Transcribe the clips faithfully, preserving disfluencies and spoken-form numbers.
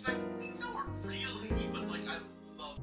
It's like, no, really, but like, I love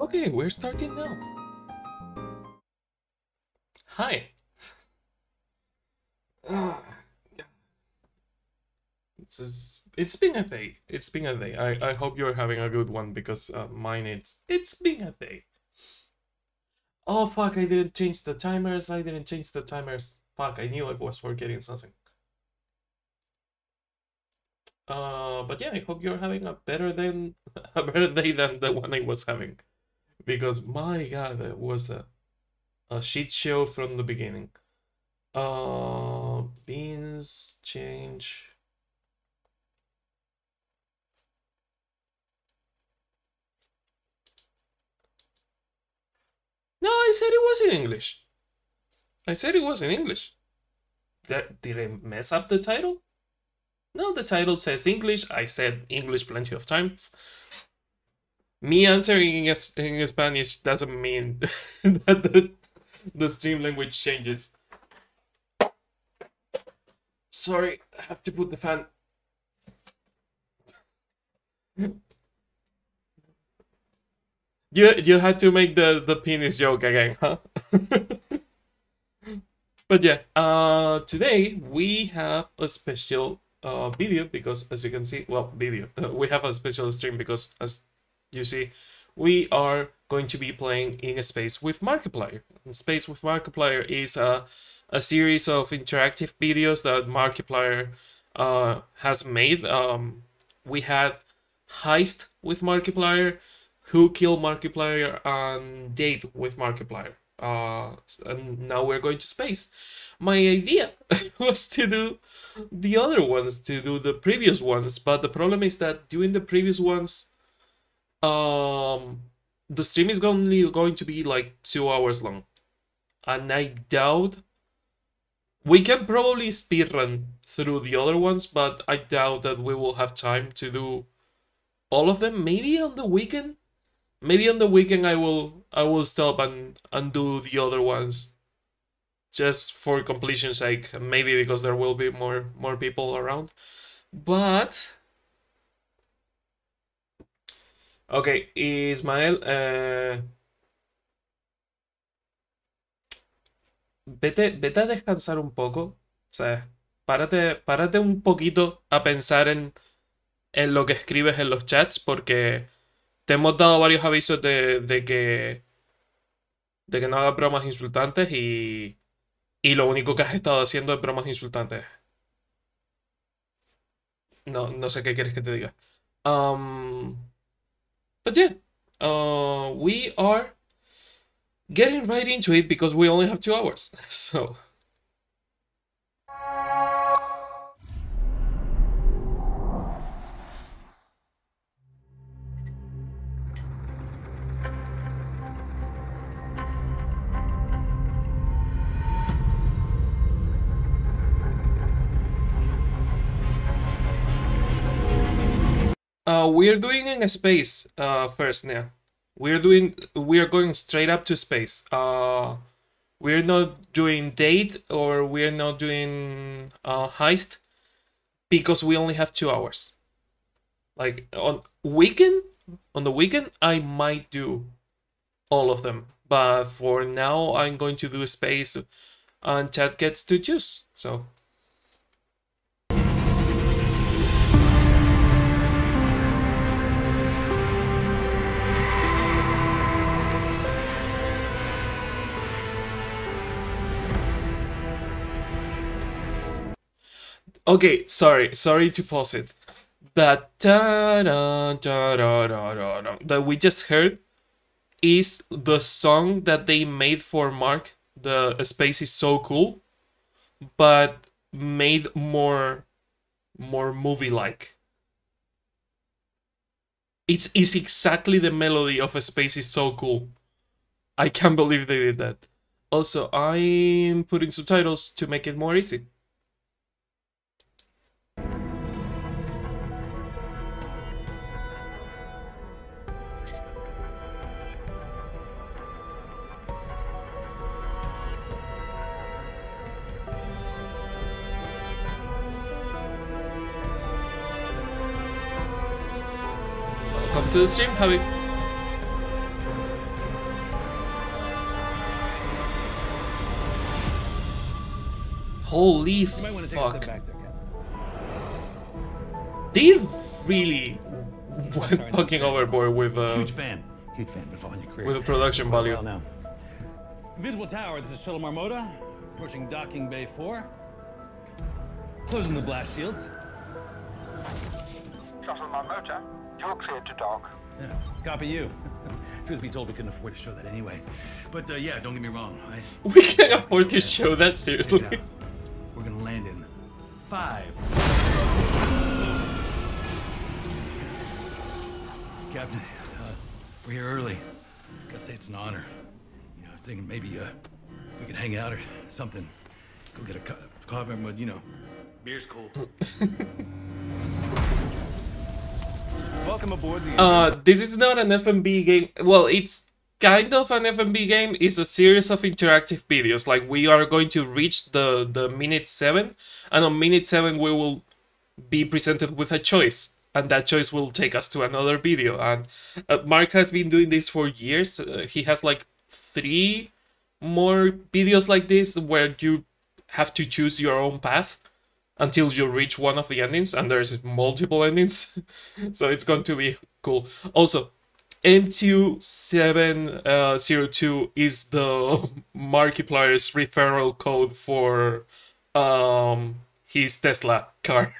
Okay, we're starting now. Hi. Ah, yeah. It's is, it's been a day. It's been a day. I I hope you're having a good one because uh, mine it's it's been a day. Oh fuck! I didn't change the timers. I didn't change the timers. Fuck! I knew I was forgetting something. Uh, but yeah, I hope you're having a better than a better day than the one I was having, because my god, it was a a shit show from the beginning. Uh, beans change. No, I said it was in English. I said it was in English. That did I mess up the title? No, the title says English. I said English plenty of times. Me answering in Spanish doesn't mean that the, the stream language changes. Sorry, I have to put the fan. You you had to make the, the penis joke again, huh? But yeah, uh, today we have a special Uh, video because, as you can see, well, video. Uh, we have a special stream because, as you see, we are going to be playing in a Space with Markiplier. And Space with Markiplier is a a series of interactive videos that Markiplier uh, has made. Um, we had Heist with Markiplier, Who Killed Markiplier, and Date with Markiplier. Uh, and now we're going to space. My idea was to do the other ones, to do the previous ones, but the problem is that doing the previous ones, um, the stream is only going to be like two hours long, and I doubt we can probably speedrun through the other ones, but I doubt that we will have time to do all of them. Maybe on the weekend. Maybe on the weekend I will I will stop and, and do the other ones just for completion's sake, maybe because there will be more more people around. But okay, Ismael, uh... vete, vete a descansar un poco. O sea, párate, párate un poquito a pensar en, en lo que escribes en los chats, porque te hemos dado varios avisos de, de que de que no hagas bromas insultantes y, y lo único que has estado haciendo es bromas insultantes. No, no sé qué quieres que te diga. Um, but yeah, uh, we are getting right into it because we only have two hours. So... Uh, we're doing in a space uh, first now. Yeah. We're doing we are going straight up to space. Uh, we're not doing date or we're not doing uh, heist because we only have two hours. Like on weekend, on the weekend I might do all of them, but for now I'm going to do space, and chat gets to choose. So. Okay, sorry, sorry to pause it. That da, da, da, da, da, da, da, that we just heard is the song that they made for Mark. The Space is So Cool, but made more, more movie-like. It's is exactly the melody of Space is So Cool. I can't believe they did that. Also, I'm putting subtitles to make it more easy. To the stream, Javi. Holy fuck. Back there, yeah. They really went fucking overboard with uh, huge fan. Huge fan been following your career. With the production value. Well, now. Invisible Tower, this is Shuttle Marmota. Approaching docking bay four. Closing the blast shields. Shuttle Marmota, you're cleared to dock. Yeah, copy you. Truth be told, we couldn't afford to show that anyway. But uh, yeah, don't get me wrong. I... We can't afford to show that, seriously. We're gonna land in five. Captain, uh, we're here early. Gotta say it's an honor. You know, I'm thinking maybe uh, we could hang out or something. Go get a co coffee, but you know, beer's cool. Welcome aboard the uh, this is not an F M B game. Well, it's kind of an F M B game. It's a series of interactive videos. Like, we are going to reach the, the minute seven. And on minute seven, we will be presented with a choice. And that choice will take us to another video. And uh, Mark has been doing this for years. Uh, he has, like, three more videos like this where you have to choose your own path until you reach one of the endings, and there's multiple endings, so it's going to be cool. Also, M two seven zero two is the Markiplier's referral code for um, his Tesla car,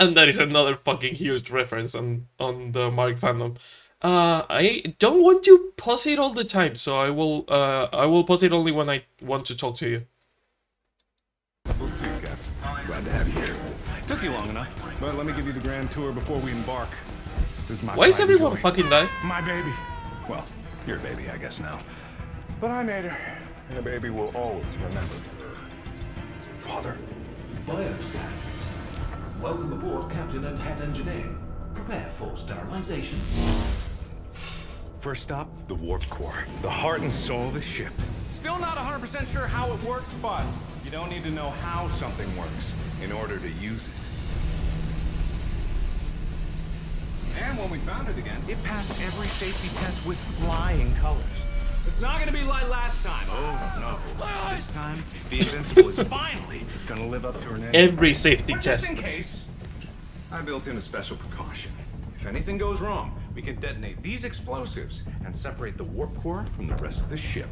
and that is another fucking huge reference on, on the Mark fandom. Uh, I don't want to pause it all the time, so I will uh, I will pause it only when I want to talk to you. Glad to have you here. Took you long enough, but let me give you the grand tour before we embark. This is my Why is everyone fucking die? My baby. Well, your baby, I guess now. But I made her, and a baby will always remember. Father. Bioscan. Welcome aboard, Captain and Head Engineer. Prepare for sterilization. First stop, the warp core, the heart and soul of the ship. Still not one hundred percent sure how it works, but you don't need to know how something works in order to use it. And when we found it again, it passed every safety test with flying colors. It's not gonna be like last time. Oh no. What? This time, the Invincible is finally gonna live up to her name. Every safety but test. Just in case, I built in a special precaution. If anything goes wrong, we can detonate these explosives and separate the warp core from the rest of the ship.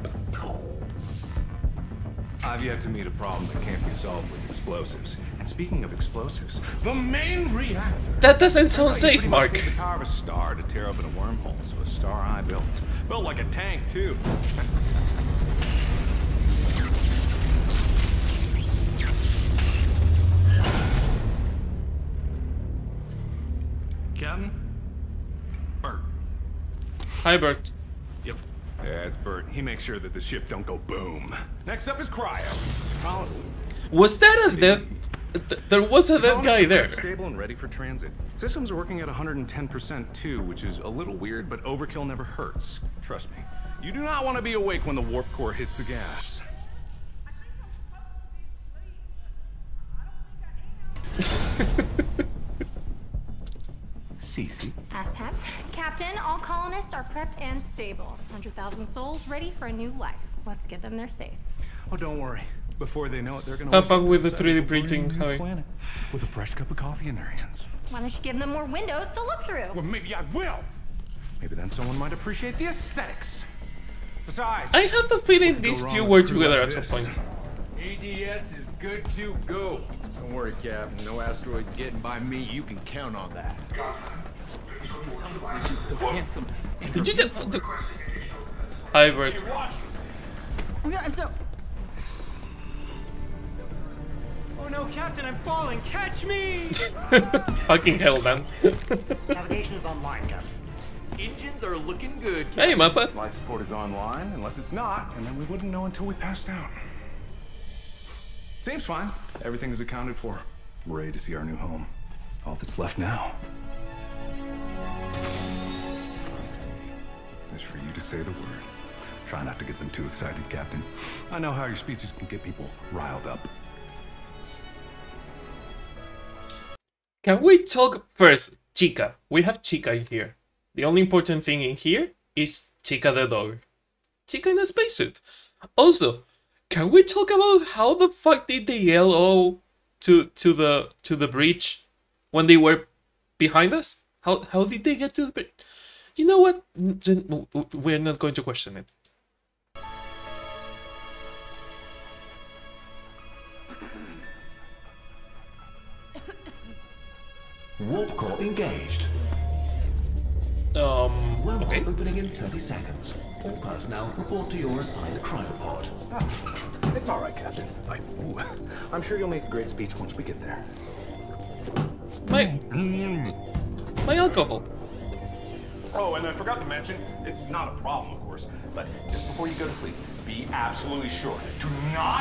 I've yet to meet a problem that can't be solved with explosives. And speaking of explosives, the main reactor. That doesn't sound safe, Mark. The power of a star to tear open a wormhole, so a star I built. Built like a tank, too. Captain? Bert. Hi, Bert. Yep. Yeah, it's Bert. He makes sure that the ship don't go boom. Next up is Cryo. Colin. Was that a dead... Th there was a dead guy there. Stable and ready for transit. Systems are working at one hundred ten percent too, which is a little weird, but overkill never hurts. Trust me. You do not want to be awake when the warp core hits the gas. Cece. Ashab. Captain, all colonists are prepped and stable. one hundred thousand souls ready for a new life. Let's get them there safe. Oh, don't worry. Before they know it, they're going to have fun with the three D printing. Planet with a fresh cup of coffee in their hands. Why don't you give them more windows to look through? Well, maybe I will. Maybe then someone might appreciate the aesthetics. Besides, I have the feeling these two were together at some point. A D S is good to go. Don't worry, Captain. No asteroids getting by me. You can count on that. Did you do? Hi, Bert. I'm so. Oh no, Captain! I'm falling. Catch me! Fucking hell, man. Navigation is online, Captain. Engines are looking good. Hey, Mappa. Life support is online, unless it's not, and then we wouldn't know until we passed out. Seems fine. Everything is accounted for. We're ready to see our new home. All that's left now is for you to say the word. Try not to get them too excited, Captain. I know how your speeches can get people riled up. Can we talk first? Chica. We have Chica in here. The only important thing in here is Chica the dog. Chica in a spacesuit. Also, Can we talk about how the fuck did they yell oh to to the to the bridge when they were behind us? How how did they get to the bridge? You know what? We're not going to question it. Warp core engaged. Um. Okay. Opening in thirty seconds. All personnel report to your assigned cryopod. Ah, it's all right, Captain. I, ooh, I'm sure you'll make a great speech once we get there. My my alcohol. Oh, and I forgot to mention, it's not a problem, of course. But just before you go to sleep, be absolutely sure. Do not.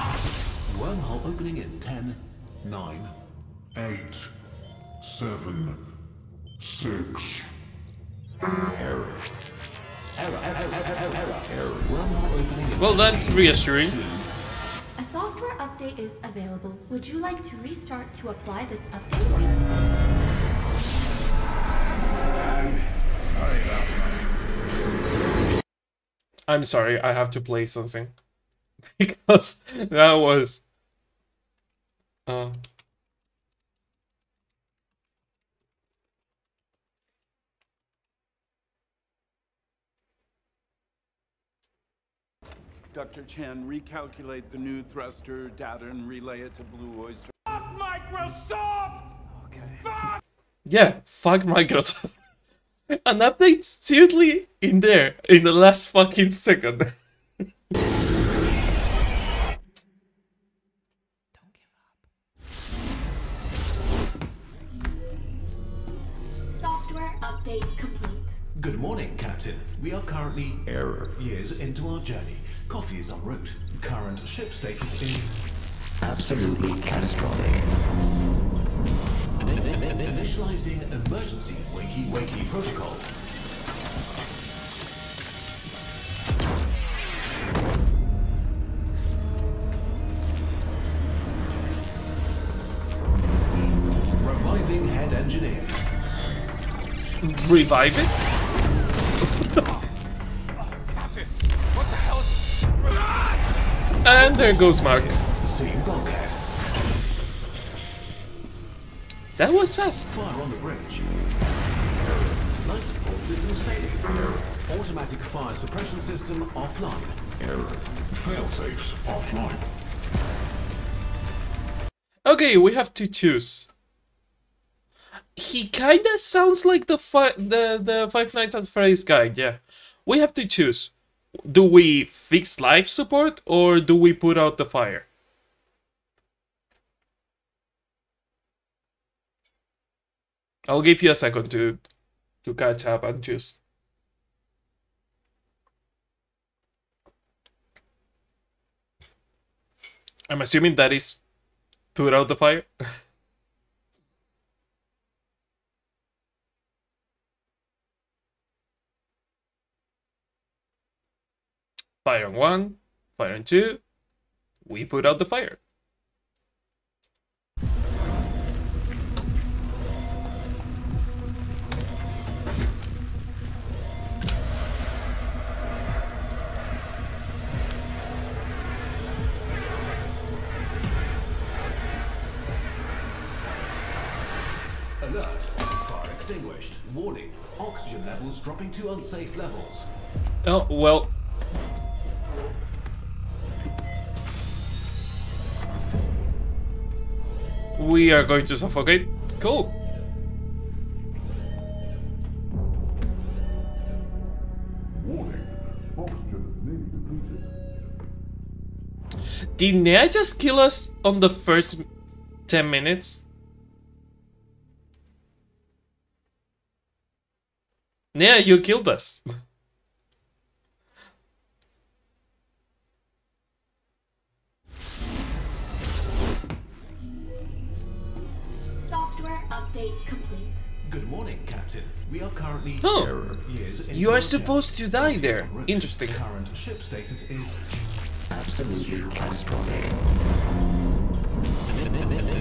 Wormhole opening in ten, nine, eight. Seven, six, error. Error, error, error, error, error. Well, that's reassuring. A software update is available. Would you like to restart to apply this update? I'm sorry, I have to play something because that was. Uh, Doctor Chen, recalculate the new thruster data and relay it to Blue Oyster. Fuck Microsoft! Okay. Fuck! Yeah, fuck Microsoft. An update seriously in there in the last fucking second. Don't give up. Software update complete. Good morning, Captain. We are currently error years into our journey. Coffee is en route. Current ship state is absolutely catastrophic. Initializing emergency wakey-wakey protocol. Reviving head engineer. Revive it? And there goes Mark. That was fast. Fire on the bridge. Life support systems failing. Automatic fire suppression system offline. Error. Failsafes offline. Okay, we have to choose. He kinda sounds like the fi the the Five Nights at Freddy's guy. Yeah, we have to choose. Do we fix life support or do we put out the fire? I'll give you a second to to catch up and choose. I'm assuming that is put out the fire. Fire on one, fire on two, we put out the fire. Alert, fire extinguished. Warning, oxygen levels dropping to unsafe levels. Oh, well. We are going to suffocate. Cool. Warning. Oxygen depleted. Didn't I just kill us on the first ten minutes? Yeah, you killed us. Complete. Good morning, Captain. We are currently oh. error. You are supposed to die there. Interesting. Current ship status is absolutely catastrophic.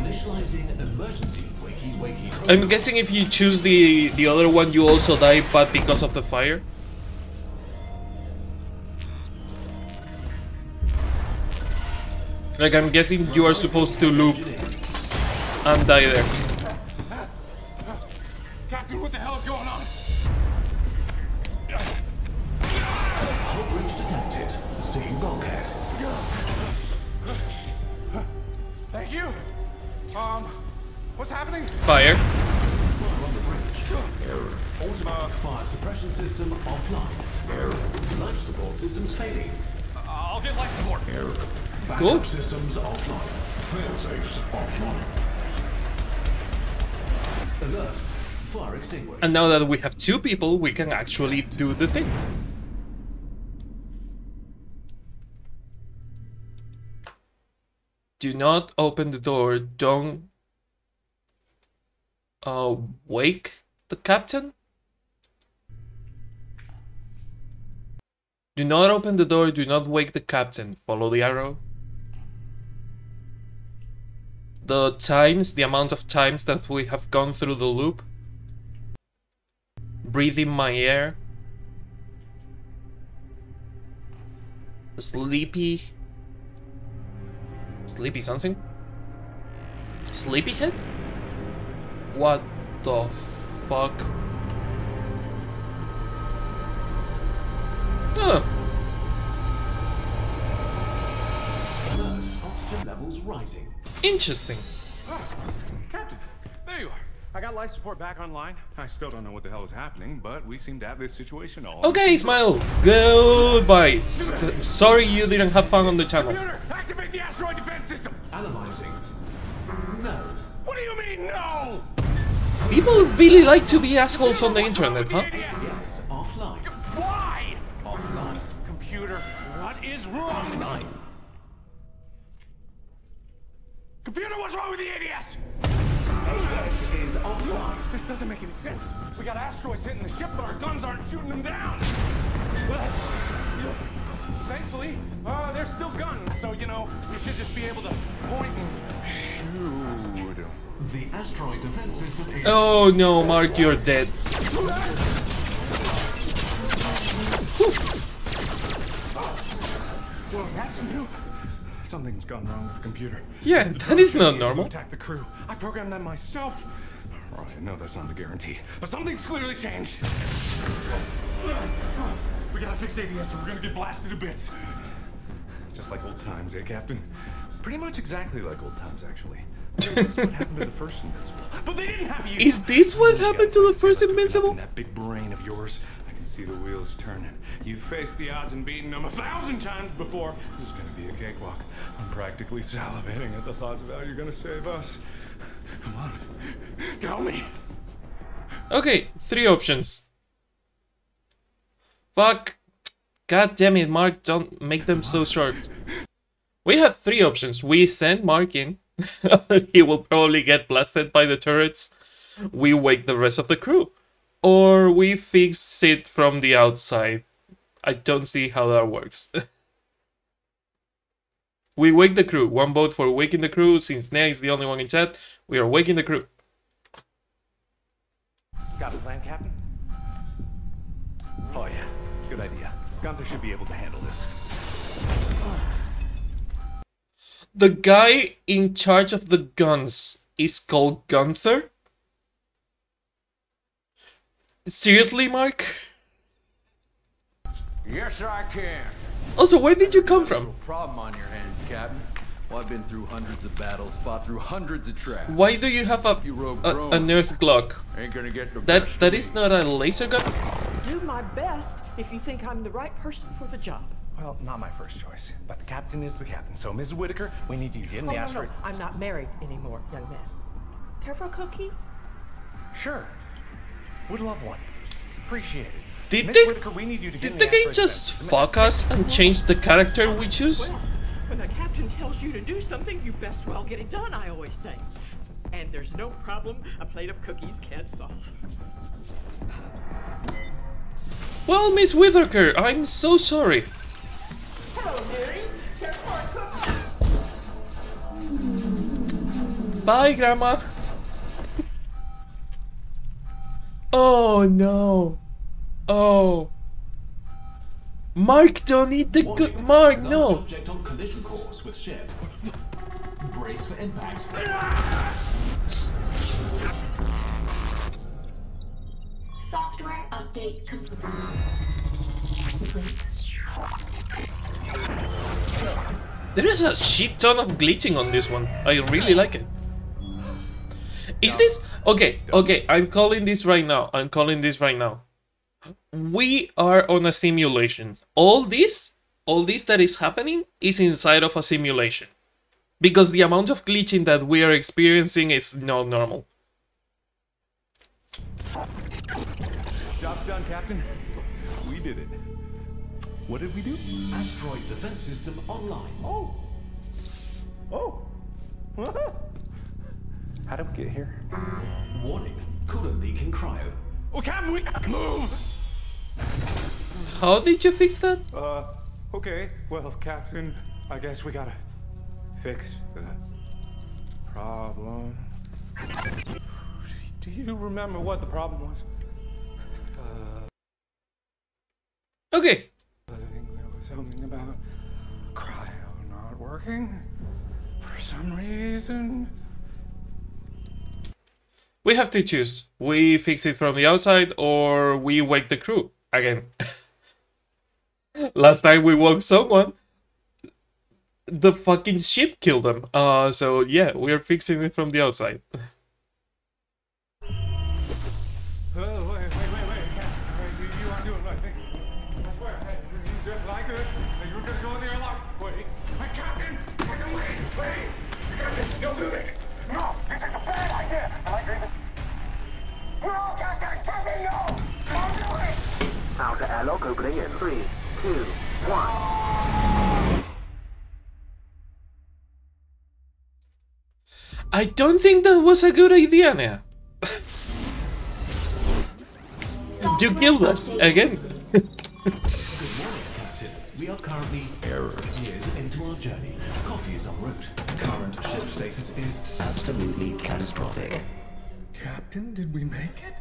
Initializing emergency wakey wakey. I'm guessing if you choose the the other one, you also die, but because of the fire. Like, I'm guessing you are supposed to loop and die there. Captain, what the hell is going on? Bridge detected. Seeing bulkhead. Thank you. Um, what's happening? Fire. On the bridge. Error. Automatic fire suppression system offline. Error. Life support systems failing. Uh, I'll get life support. Error. Backup cool. Systems offline. Failsafes offline. Alert. Fire extinguished. And now that we have two people, we can actually do the thing. Do not open the door. Don't uh, wake the captain. Do not open the door. Do not wake the captain. Follow the arrow. The times, the amount of times that we have gone through the loop. Breathe in my air. Sleepy. Sleepy something? Sleepyhead? What the fuck? Huh. Oxygen levels rising. Interesting. Oh, Captain, there you are. I got life support back online. I still don't know what the hell is happening, but we seem to have this situation all. Okay, Smile. Goodbye. St sorry you didn't have fun on the channel. Computer, activate the asteroid defense system. Analyzing. No. What do you mean no? People really like to be assholes on the internet, huh? Yes, offline. Why? Offline. Computer, what is wrong? Offline. Computer, what's wrong with the A D S? A D S is offline. This doesn't make any sense. We got asteroids hitting the ship, but our guns aren't shooting them down. Well, you know, thankfully, uh, they're still guns, so, you know, we should just be able to point and shoot. The asteroid defense system is... Oh no, Mark, you're dead. Well, that's new. Something's gone wrong with the computer. Yeah, the that is not normal. Attack the crew. I programmed that myself. All right, no, that's not a guarantee. But something's clearly changed. We gotta fix A D S or we're gonna get blasted to bits. Just like old times, eh, Captain? Pretty much exactly like old times, actually. That's what happened to the first Invincible. But they didn't have you. Is this what happened to the first Invincible? That big brain of yours. See the wheels turning. You've faced the odds and beaten them a thousand times before. This is gonna be a cakewalk. I'm practically salivating at the thoughts of how you're gonna save us. Come on, tell me. Okay, three options. Fuck. God damn it, Mark, don't make them so short. We have three options. We send Mark in. He will probably get blasted by the turrets. We wake the rest of the crew. Or we fix it from the outside. I don't see how that works. We wake the crew. One vote for waking the crew. Since Nea is the only one in chat, we are waking the crew. Got a plan, Captain? Oh yeah, good idea. Gunther should be able to handle this. The guy in charge of the guns is called Gunther? Seriously, Mark? Yes, I can. Also, where did you come from? Problem on your hands, Captain. Well, I've been through hundreds of battles, fought through hundreds of traps. Why do you have a, a an earth Glock? Ain't gonna get the that that is not a laser gun. Do my best if you think I'm the right person for the job. Well, not my first choice, but the captain is the captain. So, Missus Whitaker, we need you in oh, the no, asteroid. No. I'm not married anymore, young man. Care for a cookie? Sure. Would love one. Appreciate it. Did they, Whitaker, we need you to did the game just fuck us and change the character we choose? Well, when the captain tells you to do something, you best well get it done, I always say. And there's no problem a plate of cookies can't solve. Well, Miss Whitaker, I'm so sorry. Hello, dearie. Care for a cookie? Bye, Grandma. Oh no! Oh, Mark, don't eat the good Mark. No. Object on collision course with ship. race for impact. Software update complete. There is a shit ton of glitching on this one. I really like it. Is this... Okay, okay, I'm calling this right now. I'm calling this right now. We are on a simulation. All this, all this that is happening is inside of a simulation. Because the amount of glitching that we are experiencing is not normal. Job's done, Captain. We did it. What did we do? Asteroid defense system online. Oh. Oh. How did we get here? Warning. Cooler leak in cryo. Oh, Captain, we move. How did you fix that? Uh, okay. Well, Captain, I guess we gotta fix the problem. Do you remember what the problem was? Uh, okay. I think there was something about cryo not working for some reason. We have to choose. We fix it from the outside or we wake the crew again. Last time we woke someone, the fucking ship killed them. Uh, so yeah, we are fixing it from the outside. Oh, wait, wait, wait, wait. You, you are doing my thing. I swear, you just like this. You're gonna go in the airlock. Wait, my Captain, Captain, wait, wait. Captain, don't do this. No, this is a bad idea. I like this. We're all got that fucking no! Don't do it! Outer airlock opening in three, two, one. I don't think that was a good idea, Nia. You killed us again. Good morning, Captain. We are currently error years into our journey. Coffee is en route. Current ship status is absolutely catastrophic. Captain, did we make it?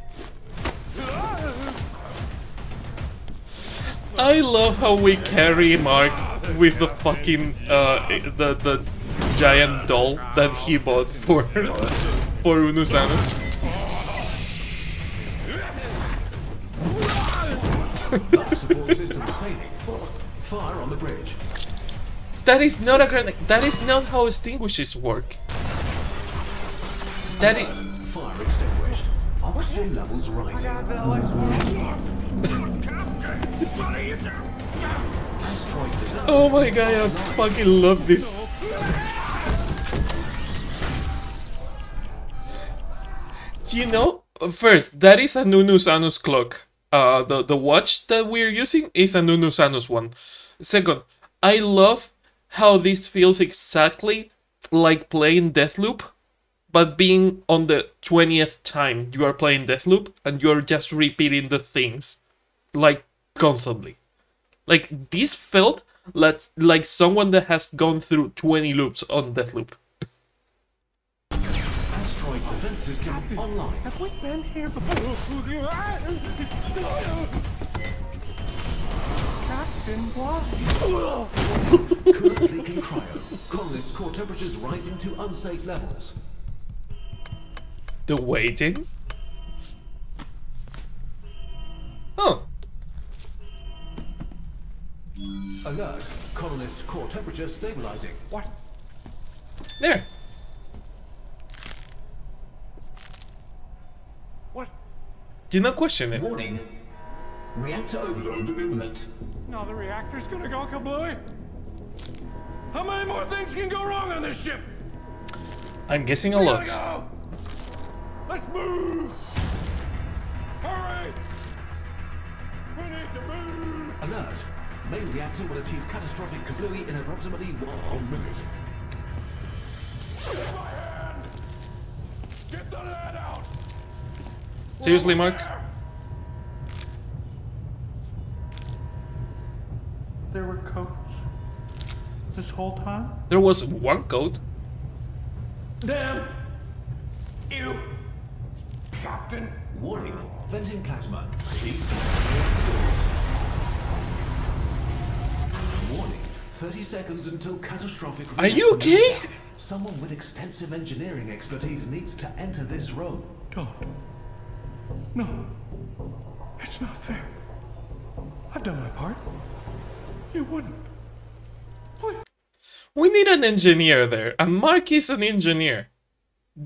I love how we carry Mark with the fucking uh, the the giant doll that he bought for for Unus Annus. Support systems failing. Fire on the bridge. That is not a grenade. That is not how extinguishers work. That is. Fire extinguished. Oxygen levels rising. Oh my god! I fucking love this. Do you know? First, that is an Unus Annus clock. Uh, the the watch that we're using is an Unus Annus one. Second, I love how this feels exactly like playing Deathloop, but being on the twentieth time you are playing Deathloop and you're just repeating the things, like, constantly. Like, this felt like, like someone that has gone through twenty loops on Deathloop. Asteroid defense system online. Have we been here before? Current leak in cryo. Colonists' core temperatures rising to unsafe levels. The waiting? Oh. Alert. Colonist core temperature stabilizing. What? There. What? Did not question it. Warning. Reactor overload imminent. Now the reactor's gonna go kablooey. How many more things can go wrong on this ship? I'm guessing a lot. Let's move! Hurry! We need to move! Alert! Main reactor will achieve catastrophic kablooey in approximately one minute. Get my hand! Get the hand out! Seriously, Mark? There were coats this whole time? There was one coat. Damn! Ew! Captain! Warning! Venting plasma. Please stay clear of the doors. Warning! thirty seconds until catastrophic... Are you okay? Someone with extensive engineering expertise needs to enter this room. Don't. No. It's not fair. I've done my part. You wouldn't. Please. We need an engineer there, and Mark is an engineer.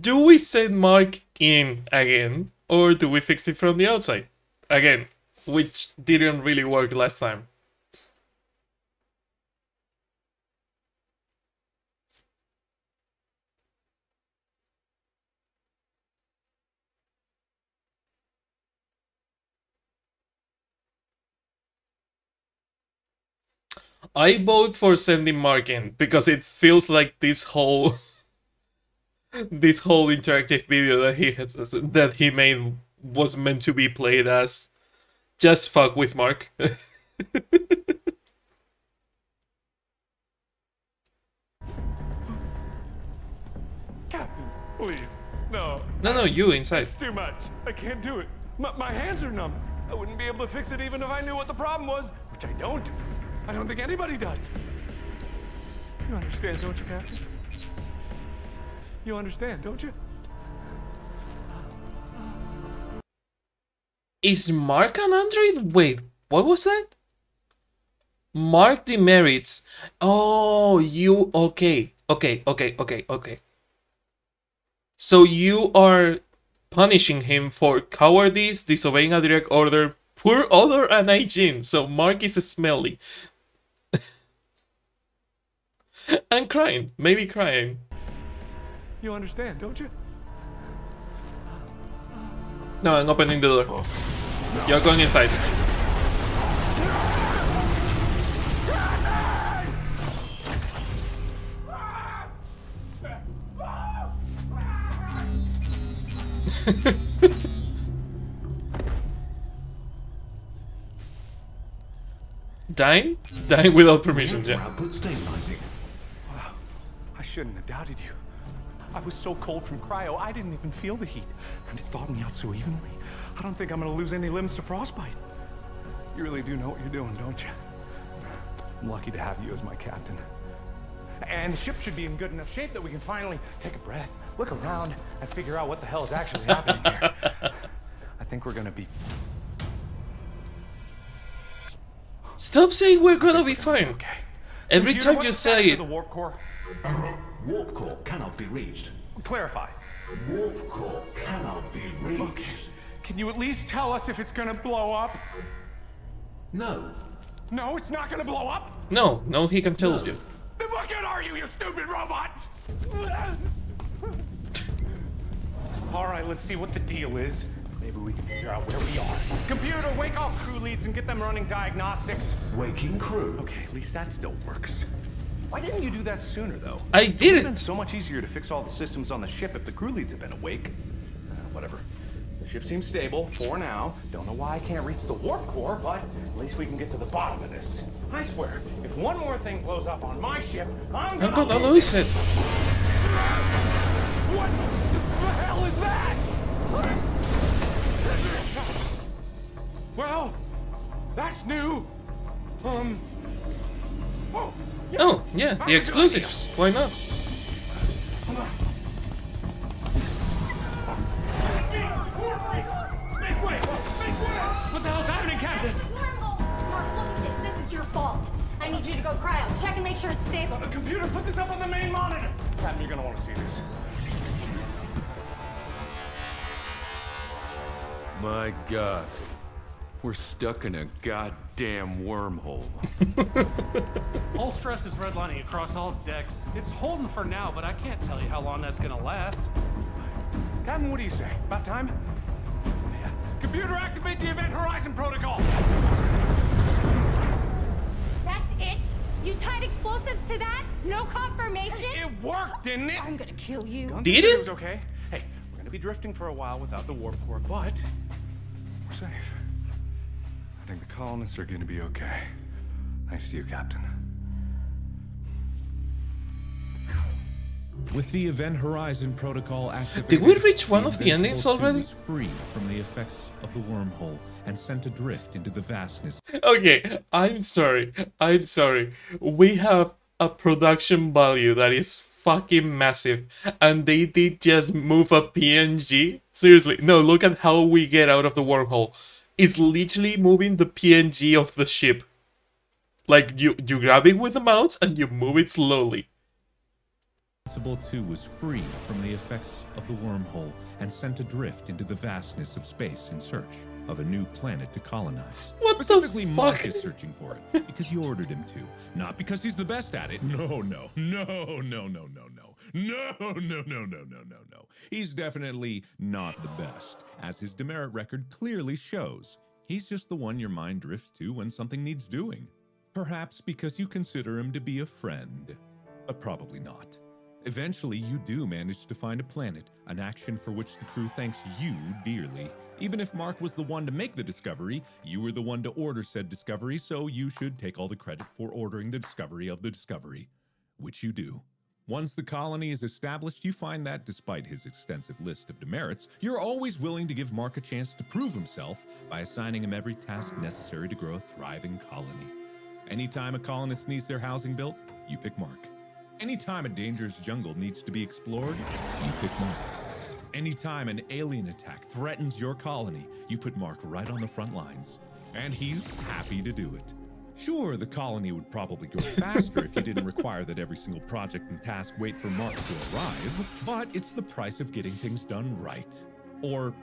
Do we send Mark in again, or do we fix it from the outside? Again, which didn't really work last time. I vote for sending Mark in because it feels like this whole this whole interactive video that he has, that he made was meant to be played as just fuck with Mark. Captain, please, no. No, no, you inside. It's too much. I can't do it. My, my hands are numb. I wouldn't be able to fix it even if I knew what the problem was, which I don't. I don't think anybody does. You understand, don't you, Captain? You understand, don't you? Is Mark an android? Wait, what was that? Mark demerits. Oh, you... Okay, okay, okay, okay, okay. So you are punishing him for cowardice, disobeying a direct order, poor odor, and hygiene. So Mark is smelly. And crying, maybe crying. You understand, don't you? No, I'm opening the door. Oh. You're going inside. Dying? Dying without permission, yeah. Wow, I shouldn't have doubted you. I was so cold from cryo, I didn't even feel the heat. And it thawed me out so evenly. I don't think I'm gonna lose any limbs to frostbite. You really do know what you're doing, don't you? I'm lucky to have you as my captain. And the ship should be in good enough shape that we can finally take a breath, look around, and figure out what the hell is actually happening here. I think we're gonna be... Stop saying we're gonna be fine. Okay. Every time you say it... Warp core? Warp core cannot be reached. Clarify. Warp core cannot be reached. Okay. Can you at least tell us if it's gonna blow up? No. No, it's not gonna blow up? No, no, he can tell no. you. Then what good are you, you stupid robot? Alright, let's see what the deal is. Maybe we can figure out where we are. Computer, wake all crew leads and get them running diagnostics. Waking crew. Okay, at least that still works. Why didn't you do that sooner, though? I didn't. It would have been so much easier to fix all the systems on the ship if the crew leads had been awake. Uh, whatever. The ship seems stable for now. Don't know why I can't reach the warp core, but at least we can get to the bottom of this. I swear, if one more thing blows up on my ship, I'm gonna, I'm gonna lose it. What the hell is that? Well, that's new. Um. Oh. Oh, yeah, the explosives. Why not? Make way! Make way! What the hell's happening, Captain? Mark, look at this. This is your fault. I need you to go cryo. Check and make sure it's stable. A computer, put this up on the main monitor. Captain, you're gonna want to see this. My God. We're stuck in a goddamn wormhole. All stress is redlining across all decks. It's holding for now, but I can't tell you how long that's gonna last. Captain, what do you say? About time? Yeah. Computer, activate the Event Horizon Protocol! That's it? You tied explosives to that? No confirmation? It worked, didn't it? I'm gonna kill you. Did it? It was okay. Hey, we're gonna be drifting for a while without the warp core, but we're safe. I think the colonists are going to be okay. Thanks to you, Captain. With the Event Horizon Protocol activated, did we reach one of the endings already? Free from the effects of the wormhole and sent adrift into the vastness. Okay, I'm sorry. I'm sorry. We have a production value that is fucking massive, and they did just move a P N G. Seriously, no, look at how we get out of the wormhole. It's literally moving the P N G of the ship. Like, you, you grab it with the mouse and you move it slowly. Invisible two was free from the effects of the wormhole and sent adrift into the vastness of space in search of a new planet to colonize. What Specifically, the fuck? Mark is searching for it because you ordered him to, not because he's the best at it. No, no, no, no, no, no, no, no, no, no, no, no, no, no. He's definitely not the best, as his demerit record clearly shows. He's just the one your mind drifts to when something needs doing. Perhaps because you consider him to be a friend, but probably not. Eventually, you do manage to find a planet, an action for which the crew thanks you dearly. Even if Mark was the one to make the discovery, you were the one to order said discovery, so you should take all the credit for ordering the discovery of the discovery, which you do. Once the colony is established, you find that, despite his extensive list of demerits, you're always willing to give Mark a chance to prove himself by assigning him every task necessary to grow a thriving colony. Anytime a colonist needs their housing built, you pick Mark. Anytime a dangerous jungle needs to be explored, you pick Mark. Anytime an alien attack threatens your colony, you put Mark right on the front lines. And he's happy to do it. Sure, the colony would probably grow faster if you didn't require that every single project and task wait for Mark to arrive, but it's the price of getting things done right. Or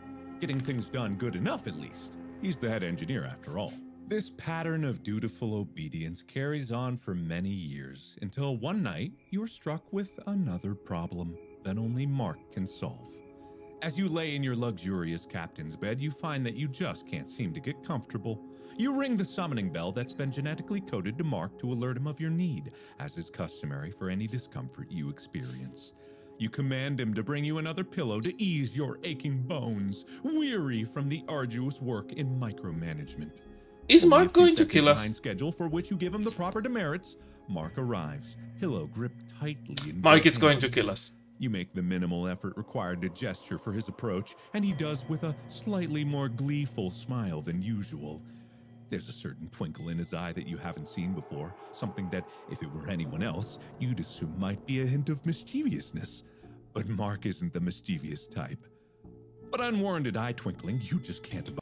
getting things done good enough, at least. He's the head engineer, after all. This pattern of dutiful obedience carries on for many years, until one night you're struck with another problem that only Mark can solve. As you lay in your luxurious captain's bed, you find that you just can't seem to get comfortable. You ring the summoning bell that's been genetically coded to Mark to alert him of your need, as is customary for any discomfort you experience. You command him to bring you another pillow to ease your aching bones, weary from the arduous work in micromanagement. Is Mark going to kill us? Schedule for which you give him the proper demerits. Mark arrives, pillow gripped tightly. Mark is going to kill us. You make the minimal effort required to gesture for his approach, and he does with a slightly more gleeful smile than usual. There's a certain twinkle in his eye that you haven't seen before, something that, if it were anyone else, you'd assume might be a hint of mischievousness. But Mark isn't the mischievous type. But unwarranted eye twinkling, you just can't abide.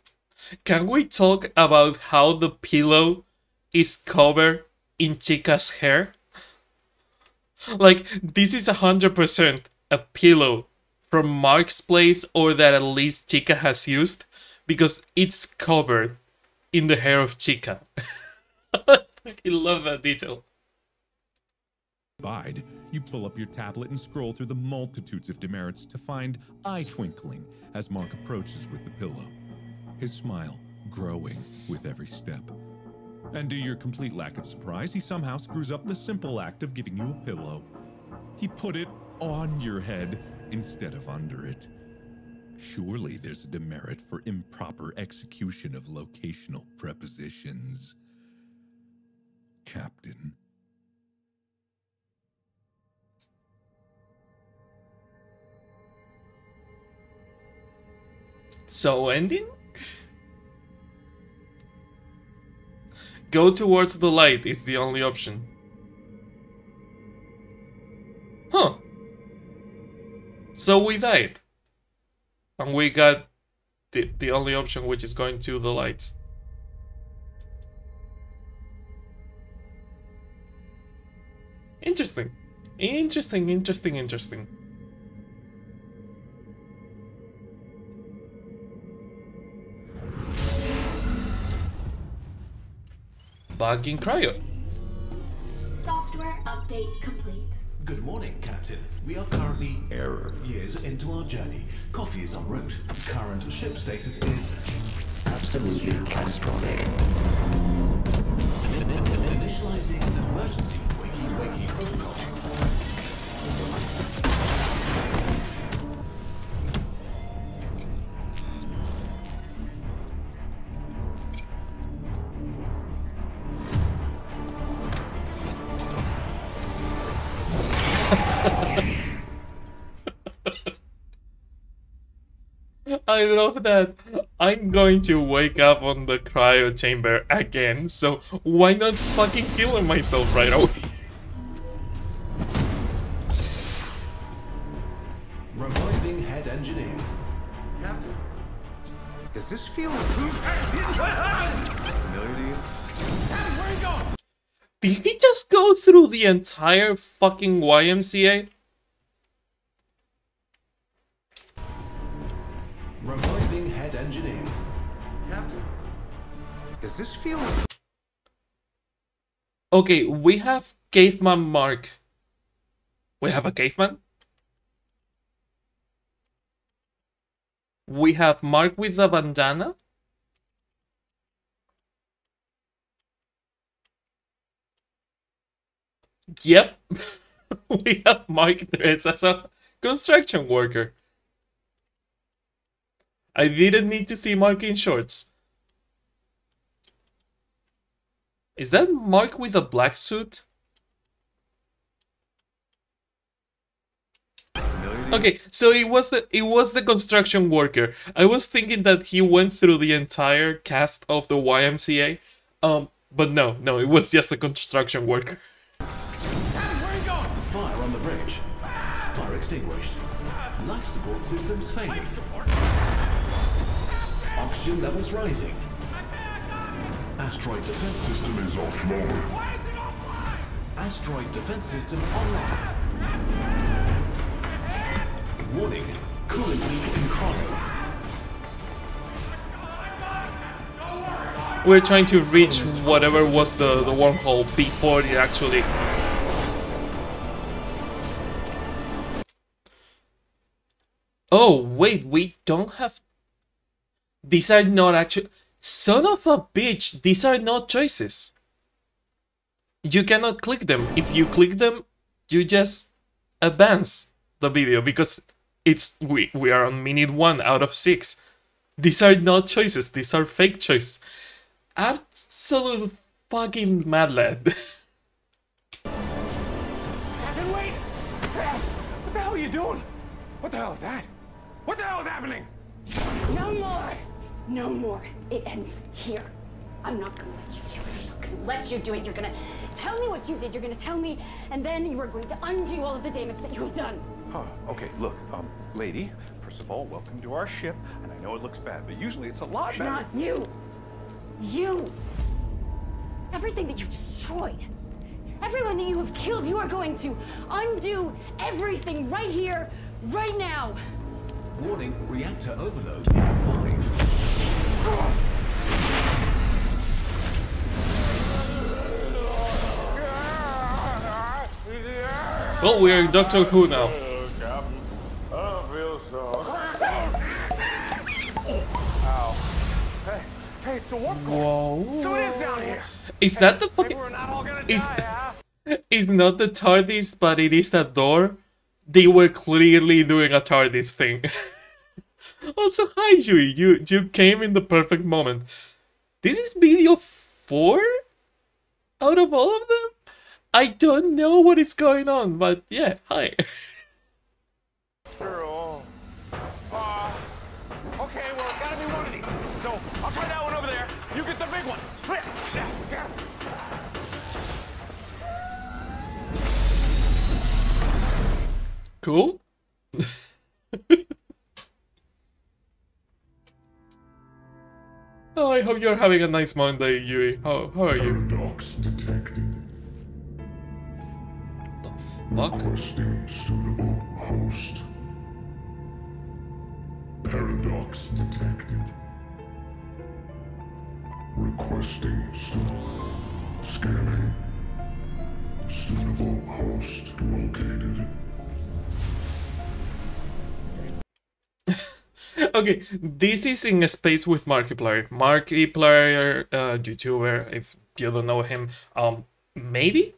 Can we talk about how the pillow is covered in Chica's hair? Like, this is one hundred percent a pillow from Mark's place, or that at least Chica has used, because it's covered in the hair of Chica. I fucking love that detail. Abide, you pull up your tablet and scroll through the multitudes of demerits to find eye twinkling as Mark approaches with the pillow. His smile growing with every step. And to your complete lack of surprise, he somehow screws up the simple act of giving you a pillow. He put it on your head instead of under it. Surely there's a demerit for improper execution of locational prepositions. Captain. So, ending? Go towards the light is the only option. Huh. So we died. And we got the, the only option, which is going to the light. Interesting. Interesting, interesting, interesting. Back in cryo. Software update complete. Good morning, Captain. We are currently error years into our journey. Coffee is en route. Current ship status is absolutely catastrophic. Initializing an emergency wakey-wakey protocol. I love that. I'm going to wake up on the cryo chamber again, so why not fucking kill myself right away? Reviving head engineer. Captain, does this feel familiar to you? Did he just go through the entire fucking Y M C A? Reviving head engineer. Captain, does this feel? Okay, we have caveman Mark. We have a caveman. We have Mark with a bandana. Yep. We have Mark dressed as a construction worker. I didn't need to see Mark in shorts. Is that Mark with a black suit? Okay, so it was the it was the construction worker. I was thinking that he went through the entire cast of the Y M C A, um, but no, no, it was just a construction worker. Fire on the bridge. Fire extinguished. Life support systems failing. Oxygen levels rising. Asteroid defense system is offline. Asteroid defense system online. Warning, coolant leak in chrono. We're trying to reach whatever was the, the wormhole before it actually... Oh, wait, we don't have... These are not actually... Son of a bitch, these are not choices. You cannot click them. If you click them, you just advance the video because... It's we we are on minute one out of six. These are not choices. These are fake choices. Absolute fucking mad lad. Captain, wait! What the hell are you doing? What the hell is that? What the hell is happening? No more. No more. It ends here. I'm not gonna let you do it. I'm not gonna let you do it. You're gonna tell me what you did. You're gonna tell me, and then you are going to undo all of the damage that you have done. Huh. Okay, look, um, lady, first of all, welcome to our ship, and I know it looks bad, but usually it's a lot better. Not you! You! Everything that you've destroyed, everyone that you have killed, you are going to undo everything right here, right now! Warning, reactor overload in five. Oh. Well, we're in Doctor Who now. Whoa. So it is down here. Is that the fucking? Is is not the TARDIS, but it is that door. They were clearly doing a TARDIS thing. Also, hi Yui, you you came in the perfect moment. This is video four out of all of them. I don't know what is going on, but yeah, hi. Cool. Oh, I hope you're having a nice Monday, Yui. How, how are you? Paradox detected. The fuck? Requesting suitable host. Paradox detected. Requesting suitable. Scanning. Suitable host located. Okay, this is in Space with Markiplier. Markiplier, uh, YouTuber, if you don't know him, um, maybe?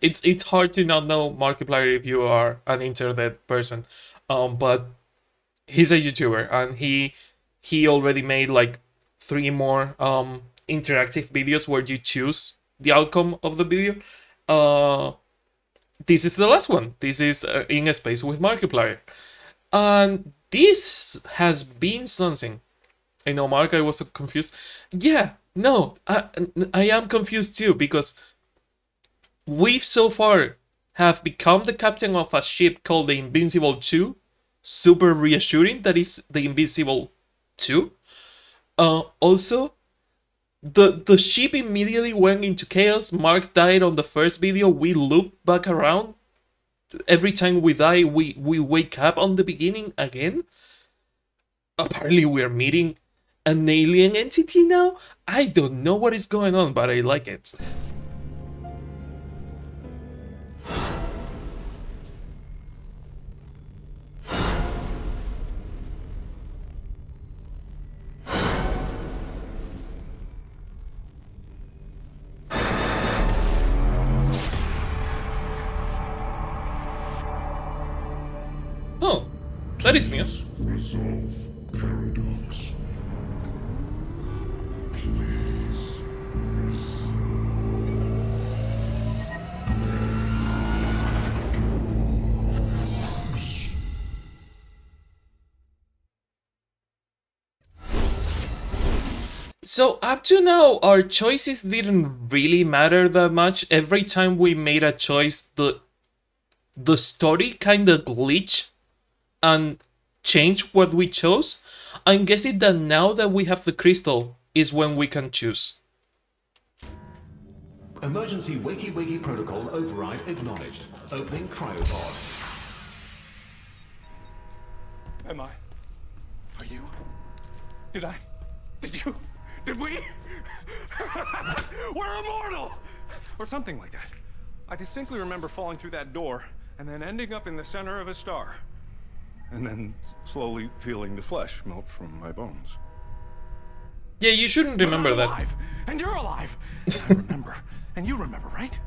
it's it's hard to not know Markiplier if you are an internet person, um, but he's a YouTuber and he he already made like three more um interactive videos where you choose the outcome of the video. Uh, this is the last one. This is uh, in Space with Markiplier. And this has been something. I know, Mark, I was so confused. Yeah, no, I, I am confused too, because we've so far have become the captain of a ship called the Invincible two, super reassuring. That is the Invisible two. Uh, also, the, the ship immediately went into chaos. Mark died on the first video. We loop back around. Every time we die, we, we wake up on the beginning again. Apparently we are meeting an alien entity now? I don't know what is going on, but I like it. Oh, that is new. So up to now, our choices didn't really matter that much. Every time we made a choice, the the story kind of glitched and changed what we chose. I'm guessing that now that we have the crystal is when we can choose. Emergency wakey wakey protocol override acknowledged. Opening cryopod. Am I? Are you? Did I? Did you? Did we? We're immortal! Or something like that. I distinctly remember falling through that door and then ending up in the center of a star. And then slowly feeling the flesh melt from my bones. Yeah, you shouldn't remember that. Alive, and you're alive! And I remember. And you remember, right?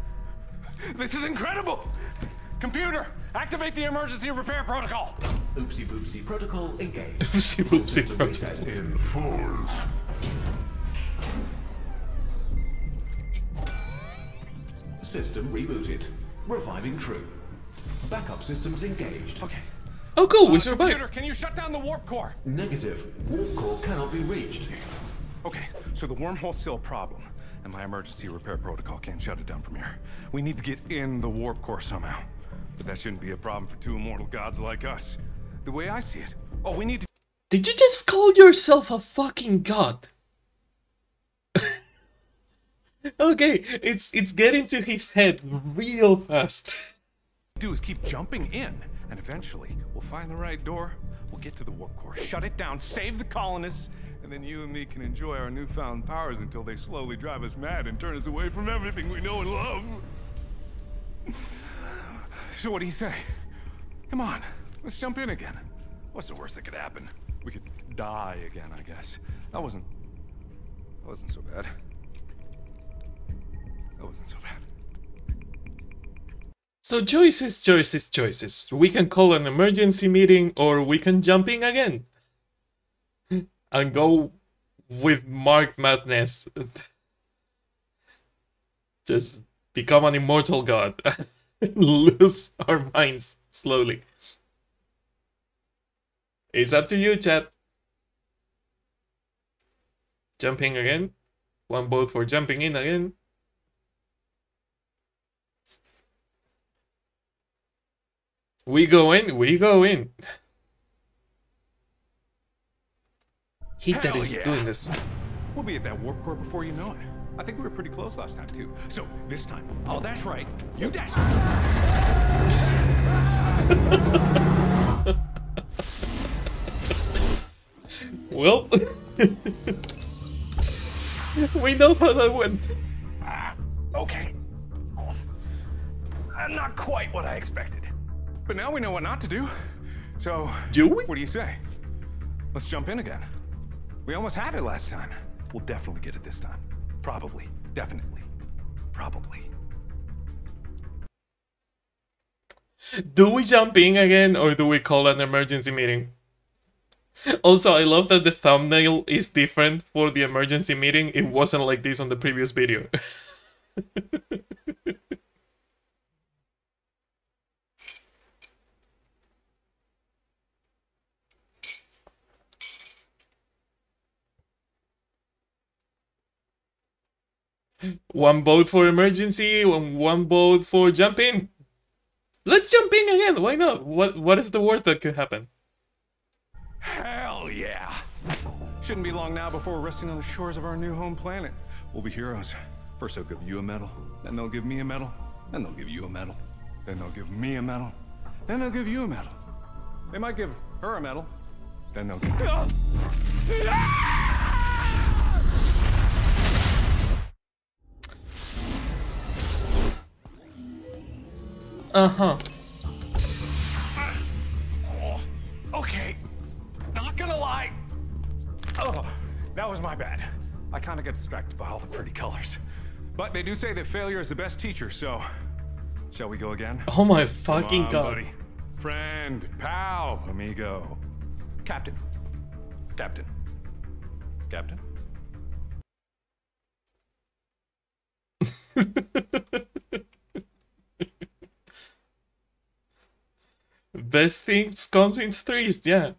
This is incredible! Computer, activate the emergency repair protocol! Oopsie boopsie protocol engaged. Oopsie boopsie protocol. In full. System rebooted. Reviving crew. Backup systems engaged. Okay. Oh, cool. We uh, survived. Computer, can you shut down the warp core? Negative. Warp core cannot be reached. Okay. So the wormhole's still a problem, and my emergency repair protocol can't shut it down from here. We need to get in the warp core somehow. But that shouldn't be a problem for two immortal gods like us. The way I see it, oh, we need to. Did you just call yourself a fucking god? Okay, it's it's getting to his head real fast. Do is keep jumping in, and eventually we'll find the right door. We'll get to the warp core, shut it down, save the colonists, and then you and me can enjoy our newfound powers until they slowly drive us mad and turn us away from everything we know and love. So what do you say? Come on, let's jump in again. What's the worst that could happen? We could die again, I guess. That wasn't that wasn't so bad. That wasn't so bad. So choices, choices, choices. We can call an emergency meeting or we can jump in again. And go with Mark Madness. Just become an immortal god. Lose our minds slowly. It's up to you, chat. Jumping again. One vote for jumping in again. We go in, we go in. He that is yeah. doing this. We'll be at that warp core before you know it. I think we were pretty close last time too. So this time, I'll dash right, you dash. Well, we know how that went. Uh, okay. I'm not quite what I expected. But now we know what not to do. So, do we? What do you say? Let's jump in again. We almost had it last time. We'll definitely get it this time. Probably. Definitely. Probably. Do we jump in again or do we call an emergency meeting? Also, I love that the thumbnail is different for the emergency meeting. It wasn't like this on the previous video. One vote for emergency, one, one vote for jumping. Let's jump in again, why not? What What is the worst that could happen? Hell yeah! Shouldn't be long now before we're resting on the shores of our new home planet. We'll be heroes. First they'll give you a medal, then they'll give me a medal, then they'll give you a medal, then they'll give me a medal, then they'll give you a medal. They might give her a medal, then they'll give... Oh. Ah! Uh-huh. Uh, oh, okay. Not gonna lie. Oh, that was my bad. I kind of got distracted by all the pretty colors. But they do say that failure is the best teacher, so... Shall we go again? Oh my fucking on, god. Buddy. Friend, pal, amigo. Captain. Captain. Captain. Best things comes in threes, yeah.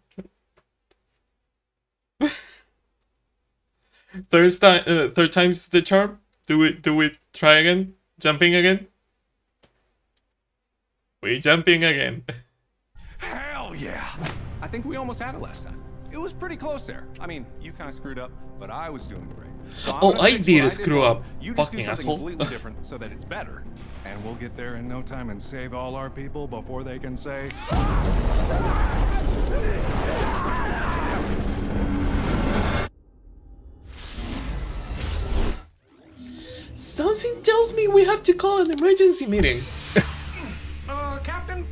Third time, uh, third time's the charm. Do it, do it. Try again. Jumping again. We jumping again. Hell yeah! I think we almost had it last time. It was pretty close there. I mean, you kind of screwed up, but I was doing great. So oh, I did I screw did. up. You just Fucking do something asshole. completely different so that it's better. And we'll get there in no time and save all our people before they can say... Something tells me we have to call an emergency meeting. uh, Captain?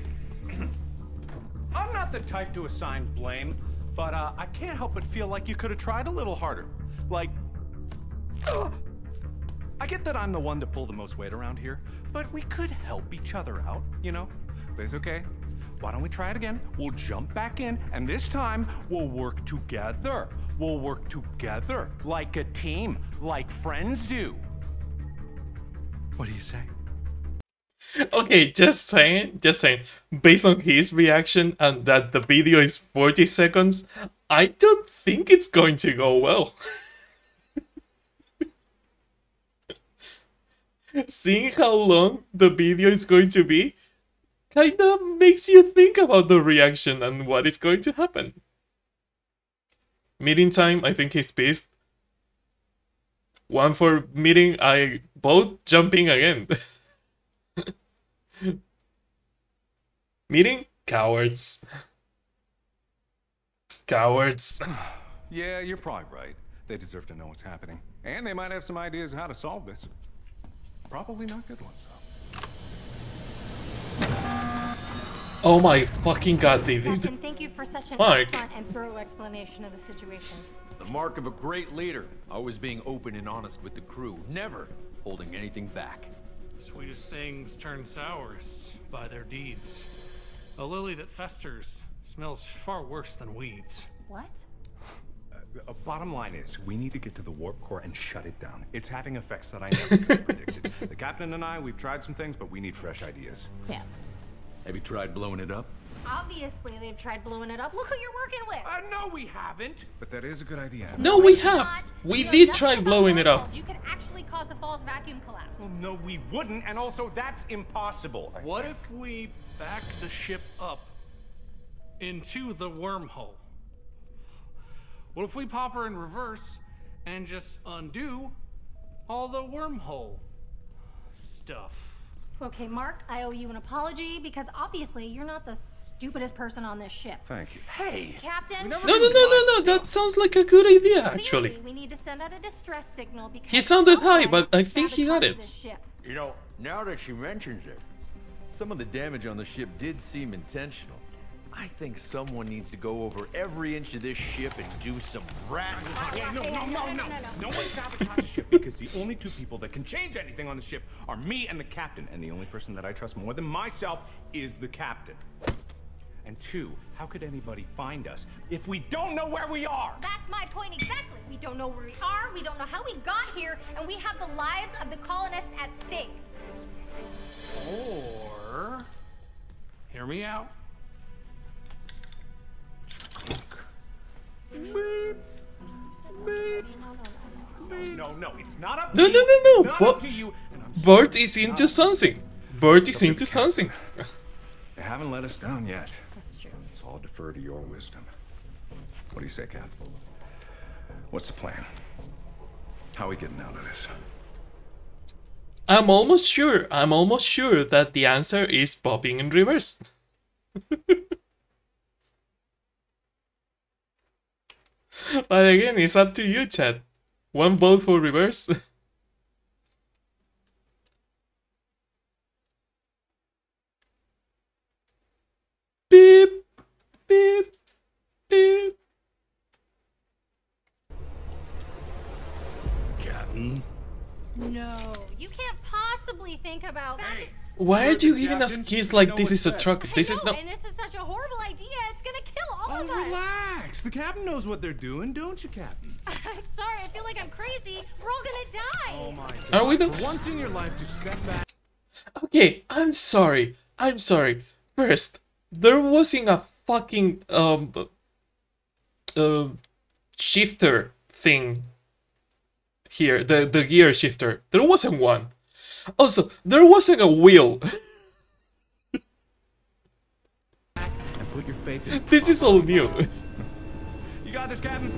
I'm not the type to assign blame, but uh, I can't help but feel like you could have tried a little harder. Like... Uh, I get that I'm the one to pull the most weight around here, but we could help each other out, you know? But it's okay. Why don't we try it again? We'll jump back in, and this time, we'll work together. We'll work together, like a team, like friends do. What do you say? Okay, just saying, just saying. Based on his reaction and that the video is forty seconds, I don't think it's going to go well. Seeing how long the video is going to be kind of makes you think about the reaction and what is going to happen. Meeting time, I think he's pissed. One for meeting, I both jumping again. Meeting? Cowards. Cowards. Yeah, you're probably right. They deserve to know what's happening. And they might have some ideas how to solve this. Probably not good ones, though. Oh my fucking god, they did. Captain, thank you for such an upfront and thorough explanation of the situation. The mark of a great leader, always being open and honest with the crew, never holding anything back. Sweetest things turn sourest by their deeds. A lily that festers smells far worse than weeds. What? Uh, bottom line is, we need to get to the warp core and shut it down. It's having effects that I never could have predicted. The captain and I, we've tried some things, but we need fresh ideas. Yeah. Have you tried blowing it up? Obviously, they've tried blowing it up. Look who you're working with. Uh, no, we haven't. But that is a good idea. No, we have. We did try blowing it up. You could actually cause a false vacuum collapse. Well, no, we wouldn't, and also that's impossible. What if we back the ship up into the wormhole? What if we pop her in reverse and just undo all the wormhole stuff? Okay, Mark, I owe you an apology because obviously you're not the stupidest person on this ship. Thank you. Hey, Captain. No, no, no, no, no. That sounds like a good idea, actually. We need to send out a distress signal because he sounded high, but I think he got it. You know, now that she mentions it, some of the damage on the ship did seem intentional. I think someone needs to go over every inch of this ship and do some rat. Yeah, no, no, no, no, no, no, no. No one sabotages the ship because the only two people that can change anything on the ship are me and the captain, and the only person that I trust more than myself is the captain. And two, how could anybody find us if we don't know where we are? That's my point exactly. We don't know where we are, we don't know how we got here, and we have the lives of the colonists at stake. Or, hear me out. Beep. Beep. No, no, it's not up to you. No, no, no, no. Bo Bert is into something. Bert is into something. They haven't let us down yet. That's true. So I'll defer to your wisdom. What do you say, Cap? What's the plan? How are we getting out of this? I'm almost sure, I'm almost sure that the answer is popping in reverse. But again, it's up to you, chat. One vote for reverse. Beep, beep, beep. Captain? No, you can't possibly think about that. Hey, why are you giving us keys like this is a truck? This is not. And this is such a horrible idea. It's gonna kill all oh, of us. Relax. The captain knows what they're doing, don't you, Captain? I'm sorry. I feel like I'm crazy. We're all gonna die. Oh my God. Are we the once in your life to step back? Okay, I'm sorry. I'm sorry. First, there wasn't a fucking um uh shifter thing. Here, the, the gear shifter. There wasn't one. Also, there wasn't a wheel. And put your faith in this is all new. You got this, Captain.